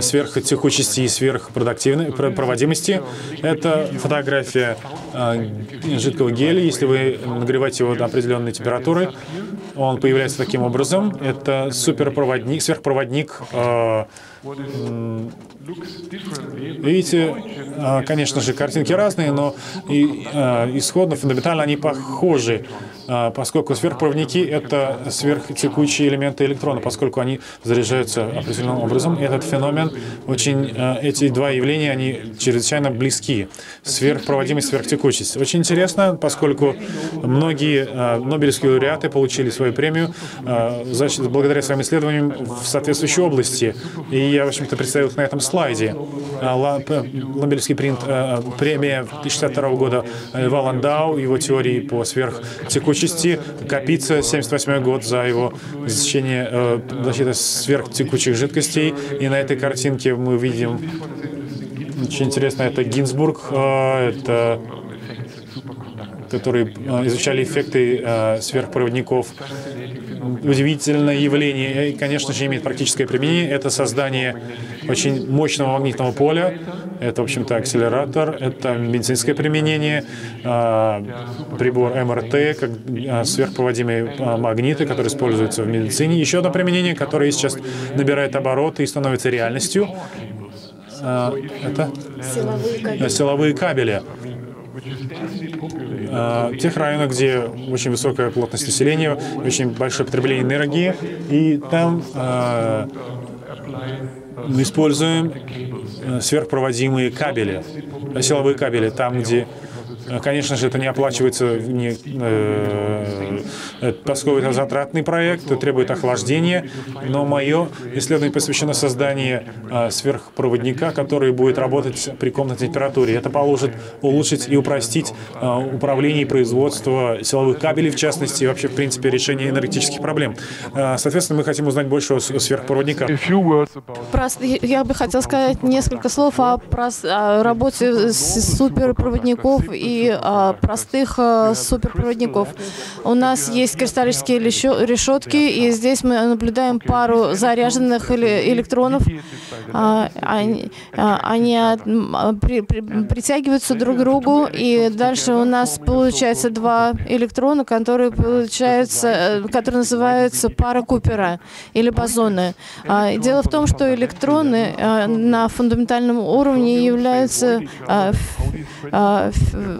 сверхтекучести и сверхпроводимости. Это фотография жидкого геля. Если вы нагреваете его до определенной температуры, он появляется таким образом. Это суперпроводник, сверхпроводник. Видите, конечно же, картинки разные, но исходно, фундаментально они похожи, поскольку сверхпроводники — это сверхтекучие элементы электрона, поскольку они заряжаются определенным образом. Этот феномен, очень, эти два явления, они чрезвычайно близки. Сверхпроводимость, сверхтекучесть. Очень интересно, поскольку многие нобелевские лауреаты получили свою премию значит, благодаря своим исследованиям в соответствующей области. И я, в общем-то, представил их на этом слайде. Нобелевский принт, премия тысяча девятьсот шестьдесят второго года Льва Ландау, его теории по сверхтекучести. Капица, семьдесят восьмой год, за его защищение защиты сверхтекучих жидкостей. И на этой картинке мы видим, очень интересно, это Гинзбург, это, которые изучали эффекты сверхпроводников. Удивительное явление, и, конечно же, имеет практическое применение. Это создание очень мощного магнитного поля. Это, в общем-то, акселератор. Это медицинское применение. Прибор МРТ, как сверхпроводимые магниты, которые используются в медицине. Еще одно применение, которое сейчас набирает обороты и становится реальностью. Это силовые кабели. В тех районах, где очень высокая плотность населения, очень большое потребление энергии, и там э, мы используем сверхпроводимые кабели, силовые кабели, там, где, конечно же, это не оплачивается, не, э, поскольку это затратный проект, требует охлаждения, но мое исследование посвящено созданию э, сверхпроводника, который будет работать при комнатной температуре. Это поможет улучшить и упростить э, управление и производство силовых кабелей, в частности, и вообще, в принципе, решение энергетических проблем. Э, соответственно, мы хотим узнать больше о сверхпроводниках. Я бы хотел сказать несколько слов о, о работе с суперпроводников и и а, простых а, суперпроводников. У нас есть кристаллические решетки, и здесь мы наблюдаем пару заряженных электронов. А, они а, при, при, притягиваются друг к другу, и дальше у нас получается два электрона, которые, получаются, которые называются пара Купера или бозоны. А, дело в том, что электроны а, на фундаментальном уровне являются а, а,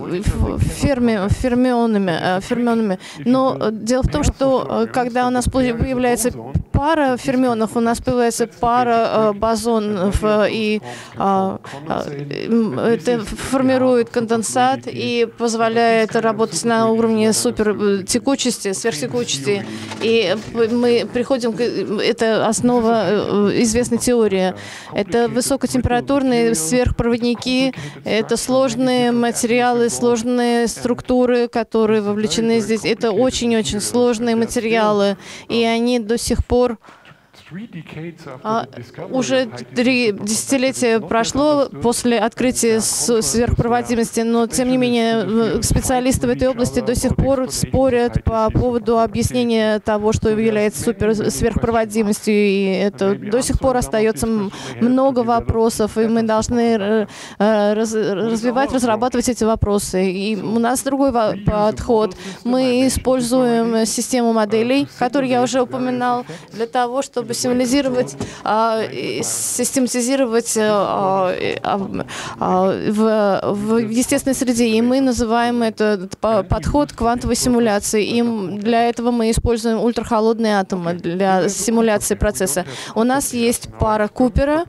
Ферми, фермионами, фермионами. Но дело в том, что когда у нас появляется пара фермионов, у нас появляется пара бозонов, и это формирует конденсат и позволяет работать на уровне супертекучести, сверхтекучести. И мы приходим к... Это основа известной теории. Это высокотемпературные сверхпроводники, это сложные материалы, сложные структуры, которые вовлечены здесь. Это очень-очень сложные материалы, и они до сих пор... А, уже три десятилетия прошло после открытия сверхпроводимости, но, тем не менее, специалисты в этой области до сих пор спорят по поводу объяснения того, что является супер сверхпроводимостью, и это до сих пор остается много вопросов, и мы должны раз развивать, разрабатывать эти вопросы. И у нас другой подход. Мы используем систему моделей, которую я уже упоминал, для того, чтобы символизировать, э, систематизировать э, э, э, в, в естественной среде. И мы называем это подход квантовой симуляции. И для этого мы используем ультрахолодные атомы для симуляции процесса. У нас есть пара Купера,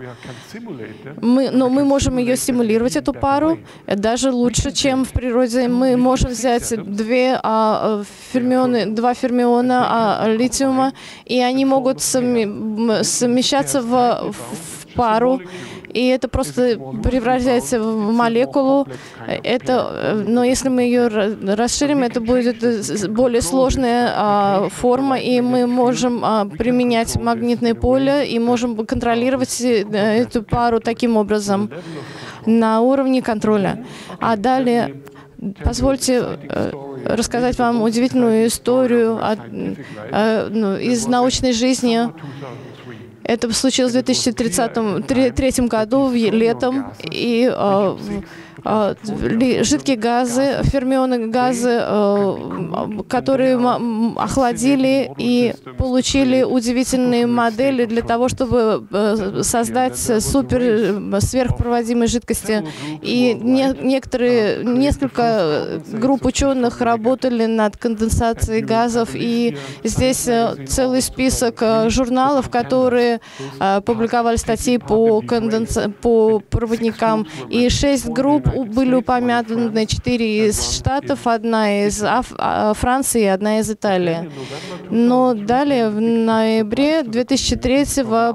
мы, но мы можем ее симулировать, эту пару, даже лучше, чем в природе. Мы можем взять две, а, фермионы, два фермиона а, литиума, и они могут совмещаться в, в пару, и это просто превращается в молекулу. Это, но если мы ее расширим, это будет более сложная а, форма, и мы можем а, применять магнитное поле и можем контролировать эту пару таким образом на уровне контроля. А далее позвольте рассказать вам удивительную историю от, из научной жизни. Это случилось в две тысячи тридцатом, тридцатом году, летом, и а, а, жидкие газы, фермионы газы, а, которые охладили и получили удивительные модели для того, чтобы создать супер сверхпроводимые жидкости. И не, некоторые, несколько групп ученых работали над конденсацией газов, и здесь целый список журналов, которые публиковали статьи по, конденс... по проводникам. И шесть групп были упомянуты, четыре из Штатов, одна из Аф... Франции и одна из Италии. Но далее, в ноябре две тысячи третьего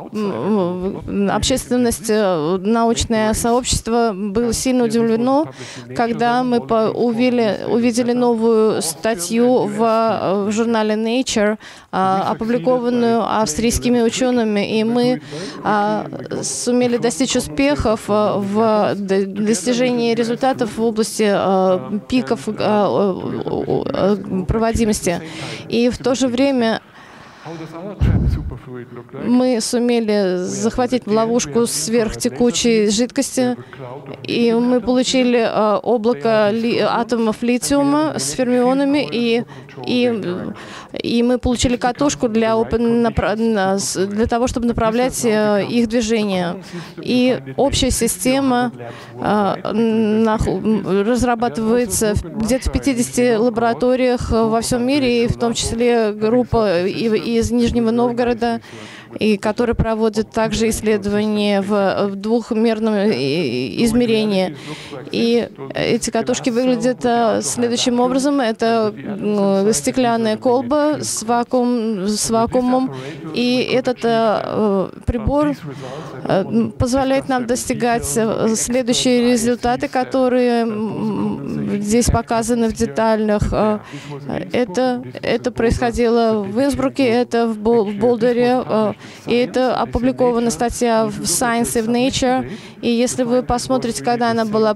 общественность, научное сообщество было сильно удивлено, когда мы увидели, увидели новую статью в журнале Nature, опубликованную австрийскими учеными. И мы а, сумели достичь успехов а, в достижении результатов в области а, пиков а, проводимости. И в то же время мы сумели захватить в ловушку сверхтекучей жидкости, и мы получили а, облако ли, атомов литиума с фермионами, и, и, и мы получили катушку для, для того, чтобы направлять а, их движение. И общая система а, на, разрабатывается где-то в пятидесяти лабораториях во всем мире, и в том числе группа и, из Нижнего Новгорода, и который проводит также исследования в, в двухмерном измерении. И эти катушки выглядят следующим образом. Это стеклянная колба с, вакуум, с вакуумом, и этот э, прибор э, позволяет нам достигать следующие результаты, которые здесь показаны в деталях. Это, это происходило в Инсбруке, это в Болдере, и это опубликована статья в Science и в Nature. И если вы посмотрите, когда она была,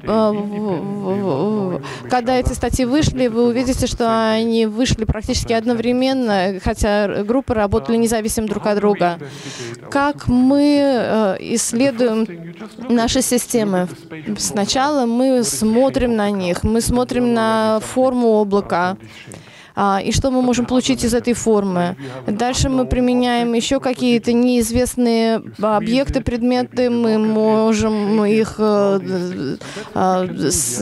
когда эти статьи вышли, вы увидите, что они вышли практически одновременно, хотя группы работали независимо друг от друга. Как мы исследуем наши системы? Сначала мы смотрим на них, мы смотрим на форму облака. А, и что мы можем получить из этой формы. Дальше мы применяем еще какие-то неизвестные объекты, предметы, мы можем их а, а, с,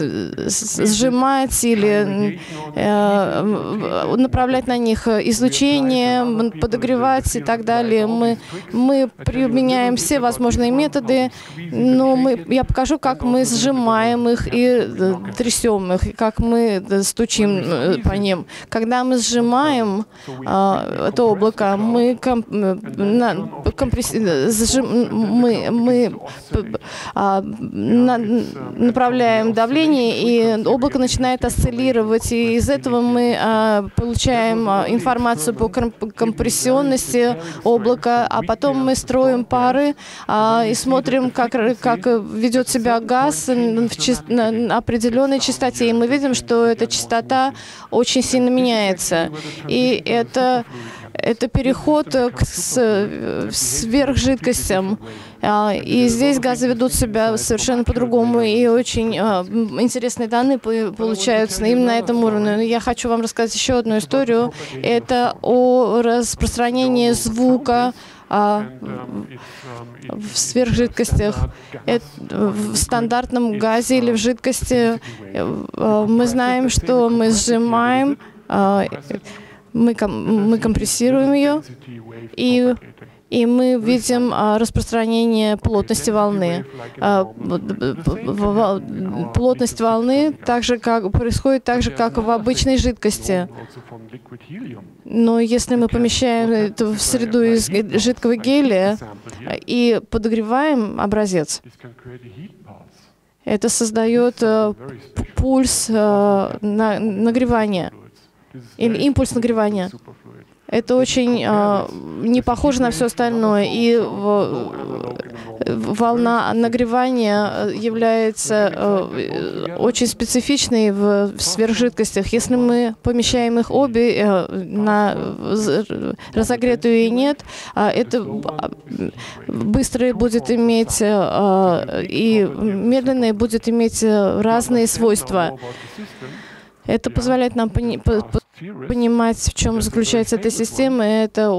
сжимать или а, направлять на них излучение, подогревать и так далее. Мы, мы применяем все возможные методы, но мы, я покажу, как мы сжимаем их и трясем их, и как мы стучим по ним. Когда мы сжимаем а, это облако, мы, комп, на, компресс, сжим, мы, мы а, на, направляем давление, и облако начинает осциллировать. И из этого мы а, получаем информацию по компрессионности облака, а потом мы строим пары а, и смотрим, как, как ведет себя газ в чис, на определенной частоте. И мы видим, что эта частота очень сильно меняется. И это, это переход к сверхжидкостям. И здесь газы ведут себя совершенно по-другому, и очень интересные данные получаются именно на этом уровне. Я хочу вам рассказать еще одну историю. Это о распространении звука а, в сверхжидкостях. В стандартном газе или в жидкости мы знаем, что мы сжимаем, мы, ком мы компрессируем ее, и и мы видим распространение плотности волны. Плотность волны так же, как, происходит так же, как в обычной жидкости. Но если мы помещаем это в среду из жидкого гелия и подогреваем образец, это создает пульс нагревания, или импульс нагревания. Это очень а, не похоже на все остальное, и в, волна нагревания является а, очень специфичной в, в сверхжидкостях. Если мы помещаем их обе а, на разогретую и нет, а, это быстрое будет иметь а, и медленное будет иметь разные свойства. Это позволяет нам пони понимать, в чем заключается эта система. Это,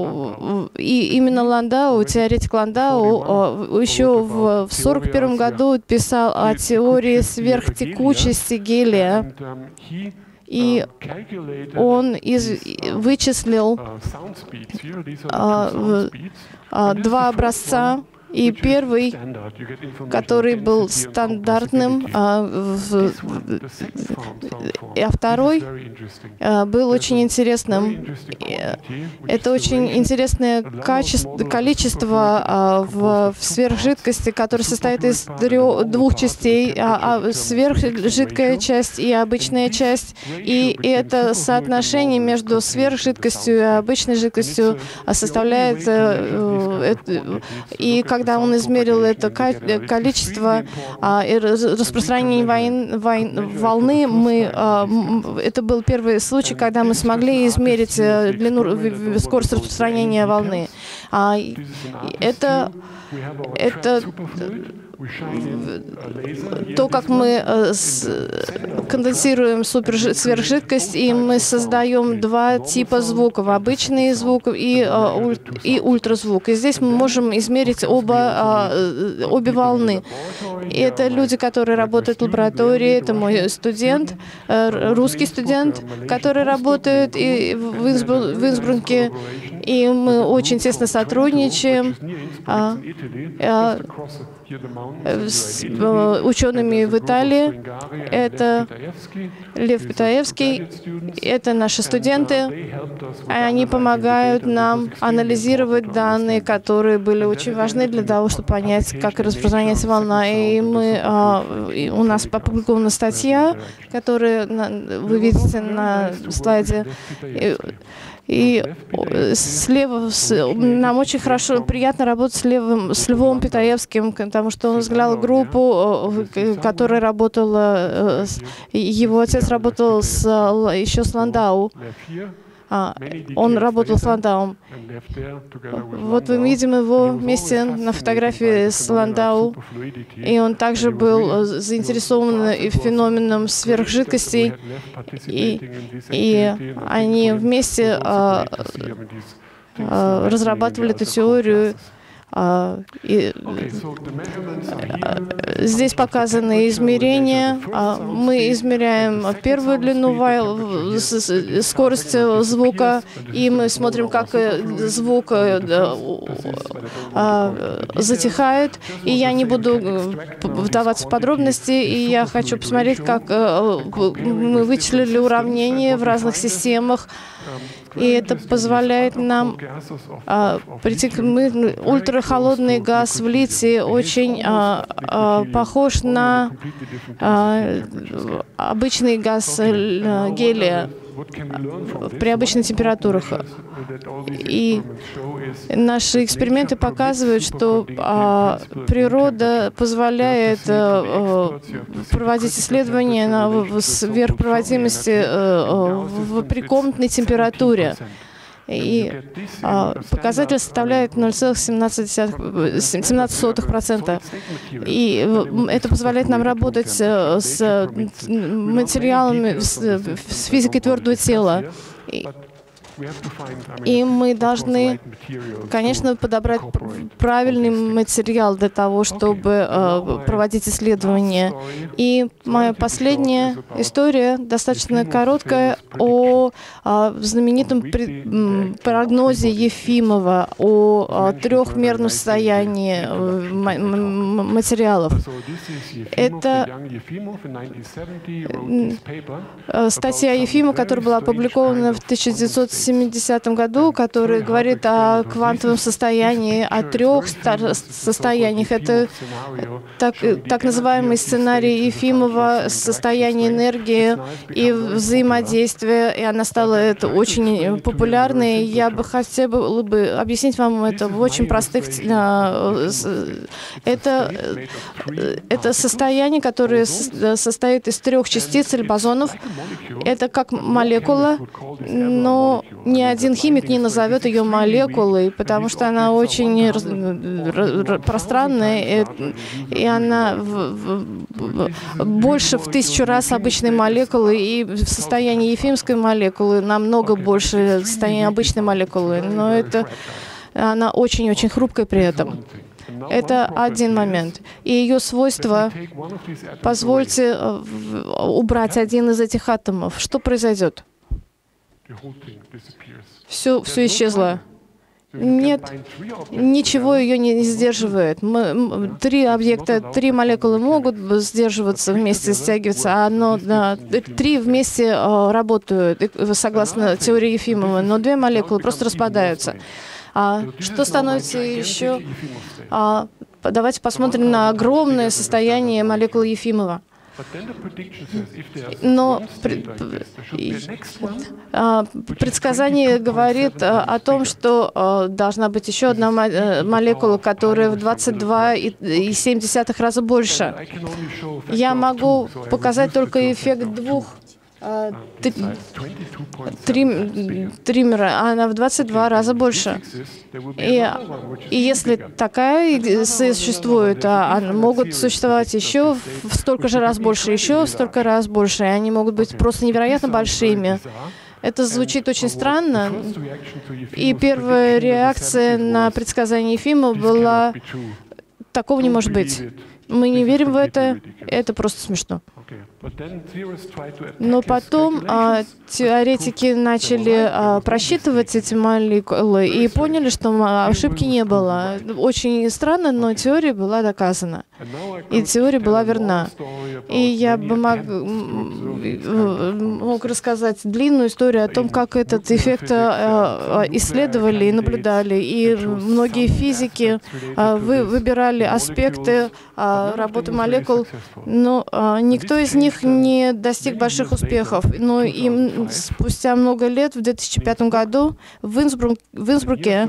и именно Ландау, теоретик Ландау, еще в тысяча девятьсот сорок первом году писал о теории сверхтекучести гелия. И он из, вычислил а, а, два образца. И первый, который был стандартным, а, в, а второй а, был очень интересным. Это очень интересное качество, количество а, в, в сверхжидкости, которое состоит из трех, двух частей, а, а, сверхжидкая часть и обычная часть. И это соотношение между сверхжидкостью и обычной жидкостью составляет... А, это, и когда Когда он измерил это количество а, распространения войн, войн, волны, мы, а, это был первый случай, когда мы смогли измерить длину, скорость распространения волны. А, это, это то, как мы конденсируем супер сверхжидкость, и мы создаем два типа звуков: обычный звук и, и ультразвук. И здесь мы можем измерить оба, обе волны. И это люди, которые работают в лаборатории, это мой студент, русский студент, который работает и в Инсбруке, и мы очень тесно сотрудничаем с учеными в Италии. Это Лев Питаевский, это наши студенты. Они помогают нам анализировать данные, которые были очень важны для того, чтобы понять, как распространяется волна. И мы, а, и у нас опубликована статья, которую на, вы видите на слайде. И слева, нам очень хорошо, приятно работать с, левым, с Львом Питаевским, потому что он возглавлял группу, которая работала, его отец работал с, еще с Ландау. А, он работал с Ландауом. Вот мы видим его вместе на фотографии с Ландау. И он также был заинтересован и феноменом сверхжидкостей. И, и они вместе а, а, разрабатывали эту теорию. А, и, а, здесь показаны измерения. А, мы измеряем первую длину вайл, скорость звука, и мы смотрим, как звук а, а, затихает. И я не буду вдаваться в подробности, и я хочу посмотреть, как а, мы вычислили уравнения в разных системах. И это позволяет нам а, прийти к... Мы, ультрахолодный газ в литии очень а, а, похож на а, обычный газ гелия при обычных температурах. И наши эксперименты показывают, что а, природа позволяет а, проводить исследования на сверхпроводимости а, в прикомнатной температуре. И а, показатель составляет ноль целых семнадцать сотых процента. И это позволяет нам работать с материалами, с, с физикой твердого тела. И мы должны, конечно, подобрать правильный материал для того, чтобы проводить исследования. И моя последняя история, достаточно короткая, о знаменитом прогнозе Ефимова о трехмерном состоянии материалов. Это статья Ефимова, которая была опубликована в тысяча девятьсот семидесятом году, который говорит о квантовом состоянии, о трех состояниях. Это так, так называемый сценарий Ефимова, состояние энергии и взаимодействия, и она стала это очень популярной. Я бы хотела бы объяснить вам это в очень простых... Это, это состояние, которое состоит из трех частиц или бозонов. Это как молекула, но ни один химик не назовет ее молекулой, потому что она очень пространная, и, и она в, в, больше в тысячу раз обычной молекулы, и в состоянии ефимской молекулы намного больше состояния обычной молекулы, но это, она очень-очень хрупкая при этом. Это один момент. И ее свойства, позвольте убрать один из этих атомов. Что произойдет? Все, все исчезло. Нет, ничего ее не сдерживает. Мы, три объекта, три молекулы могут сдерживаться вместе, стягиваться, а но, да, три вместе работают, согласно теории Ефимова, но две молекулы просто распадаются. А что становится еще? А, давайте посмотрим на огромное состояние молекулы Ефимова. Но предсказание говорит о том, что должна быть еще одна молекула, которая в двадцать два и семь десятых раза больше. Я могу показать только эффект двух Трим, триммера, она в двадцать два раза больше. И, и если такая существует, а могут существовать еще в столько же раз больше, еще в столько раз больше, и они могут быть просто невероятно большими. Это звучит очень странно, и первая реакция на предсказание Ефимова была: такого не может быть. Мы не верим в это, это просто смешно. Но потом а, теоретики начали а, просчитывать эти молекулы и поняли, что ошибки не было. Очень странно, но теория была доказана. И теория была верна. И я бы мог, мог рассказать длинную историю о том, как этот эффект а, исследовали и наблюдали. И многие физики а, вы, выбирали аспекты а, работы молекул, но а, никто Никто из них не достиг больших успехов, но им спустя много лет, в две тысячи пятом году, в, Инсбрук, в Инсбруке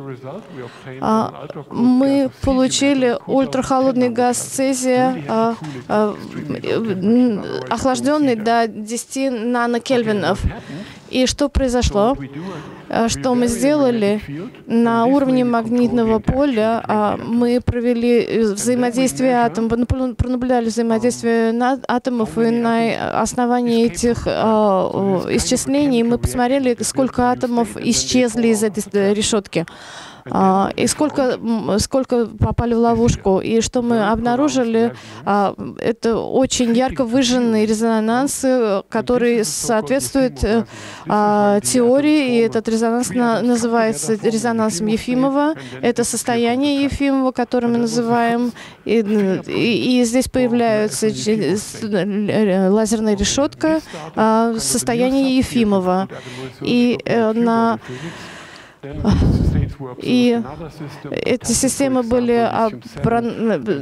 а, мы получили ультрахолодный газ цезия, а, а, охлажденный до десяти нанокельвинов. И что произошло? Что мы сделали? На уровне магнитного поля мы провели взаимодействие атомов, пронаблюдали взаимодействие атомов, и на основании этих исчислений мы посмотрели, сколько атомов исчезли из этой решетки. И сколько, сколько попали в ловушку. И что мы обнаружили, это очень ярко выжженные резонансы, которые соответствуют теории, и этот резонанс называется резонансом Ефимова. Это состояние Ефимова, которое мы называем, и, и, и здесь появляется лазерная решетка, состояние Ефимова. И на... И эти системы были,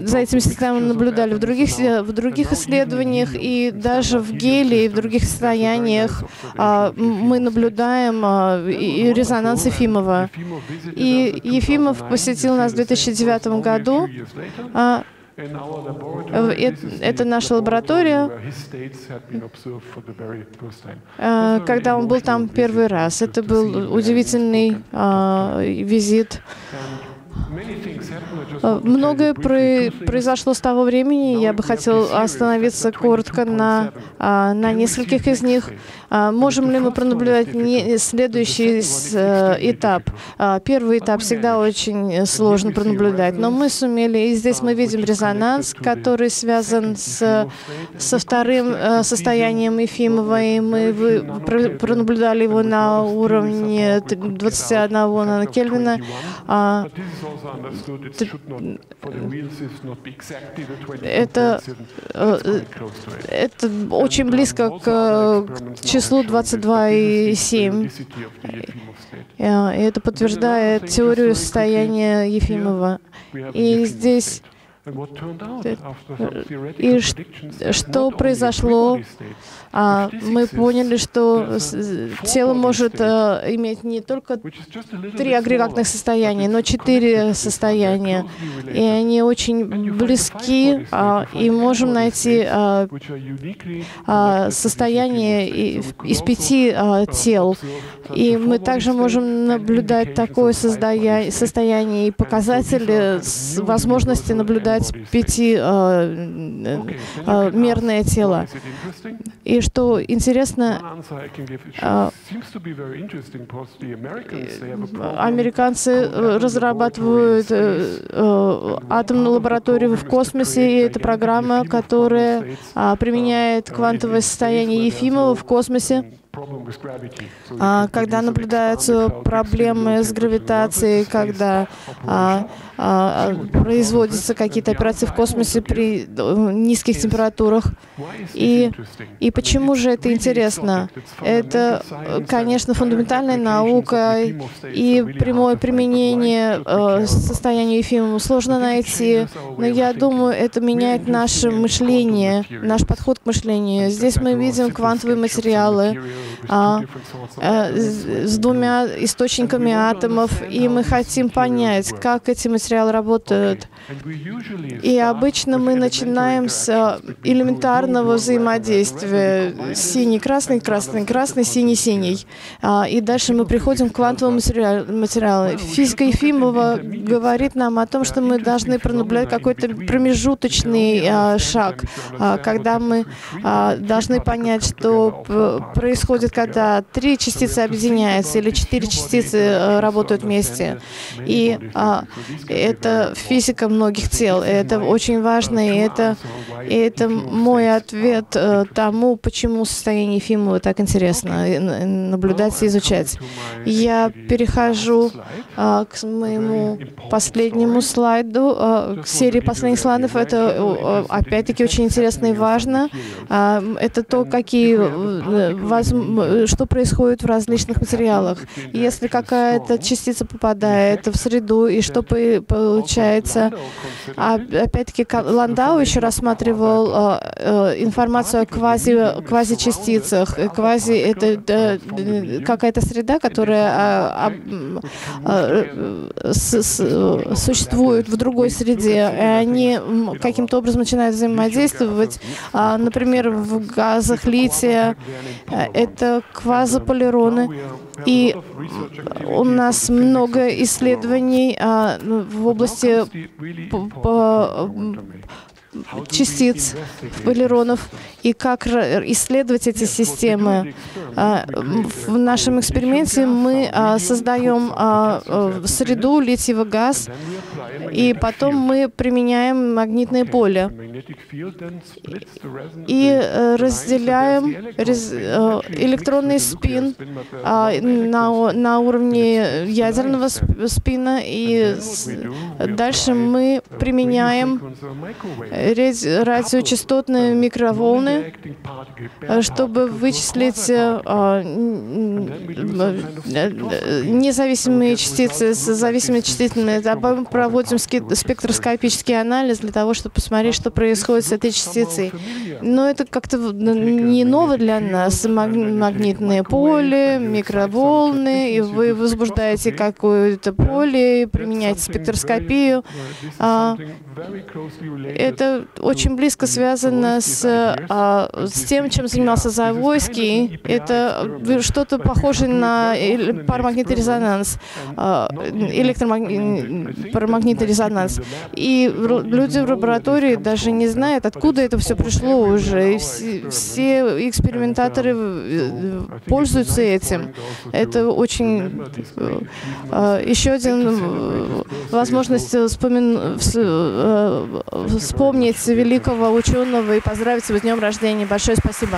за этими системами наблюдали в других, в других исследованиях, и даже в гелии и в других состояниях мы наблюдаем резонанс Ефимова. И Ефимов посетил нас в две тысячи девятом году. Это наша лаборатория, когда он был там первый раз. Это был удивительный визит. Многое произошло с того времени. Я бы хотел остановиться коротко на, на нескольких из них. Можем ли мы пронаблюдать следующий этап? Первый этап всегда очень сложно пронаблюдать, но мы сумели, и здесь мы видим резонанс, который связан с, со вторым состоянием Ефимова, и мы пронаблюдали его на уровне двадцати одного нанокельвина. Это, это очень близко к, к числу двадцать два и семь. И это подтверждает теорию состояния Ефимова. И здесь... И что произошло? Мы поняли, что тело может иметь не только три агрегатных состояния, но четыре состояния. И они очень близки, и можем найти состояние из пяти тел. И мы также можем наблюдать такое состояние и показатели с возможности наблюдать пятимерное э, э, тело. И что интересно, э, американцы разрабатывают э, э, атомную лабораторию в космосе, и это программа, которая э, применяет квантовое состояние Ефимова в космосе, когда наблюдаются проблемы с гравитацией, когда а, а, производятся какие-то операции в космосе при низких температурах. И, и почему же это интересно? Это, конечно, фундаментальная наука, и прямое применение а, состоянию Ефимова сложно найти, но я думаю, это меняет наше мышление, наш подход к мышлению. Здесь мы видим квантовые материалы, А, а, с двумя источниками атомов, и мы хотим понять, как эти материалы работают. И обычно мы начинаем с элементарного взаимодействия: синий-красный, красный-красный, синий-синий. А, и дальше мы приходим к квантовым материалам. Физика Ефимова говорит нам о том, что мы должны пронаблюдать какой-то промежуточный а, шаг, а, когда мы а, должны понять, что происходит когда три частицы объединяются или четыре частицы работают вместе. И а, это физика многих тел. Это очень важно, и это, и это мой ответ тому, почему состояние Ефимова так интересно наблюдать и изучать. Я перехожу а, к моему последнему слайду, а, к серии последних слайдов. Это, опять-таки, очень интересно и важно. А, это то, какие возможности, что происходит в различных материалах. Если какая-то частица попадает в среду, и что получается? Опять-таки, Ландау еще рассматривал информацию о квази, квазичастицах. Квази — это какая-то среда, которая существует в другой среде, и они каким-то образом начинают взаимодействовать. Например, в газах лития это квазополироны, и у нас много исследований а, в области частиц, полиронов, и как исследовать эти системы. В нашем эксперименте мы создаем среду, литиевый газ, и потом мы применяем магнитное поле и разделяем электронный спин на уровне ядерного спина, и дальше мы применяем радиочастотные микроволны, чтобы вычислить независимые частицы с зависимыми частицами. проводим спектроскопический анализ для того, чтобы посмотреть, что происходит с этой частицей. Но это как-то не ново для нас. Магнитное поле, микроволны, и вы возбуждаете какое-то поле, применяете спектроскопию. Это очень близко связано с, с тем, чем занимался Завойский. Это что-то похожее на парамагнитный резонанс, электромагнитный парамагнитный резонанс. И люди в лаборатории даже не знают, откуда это все пришло уже. И все, все экспериментаторы пользуются этим. Это очень еще один возможность вспомин... вспомнить великого ученого и поздравить его с днем рождения. Большое спасибо.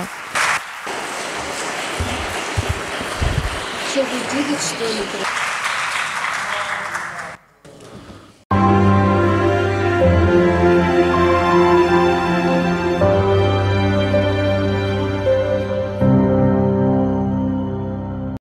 Что, вы видите, что ли?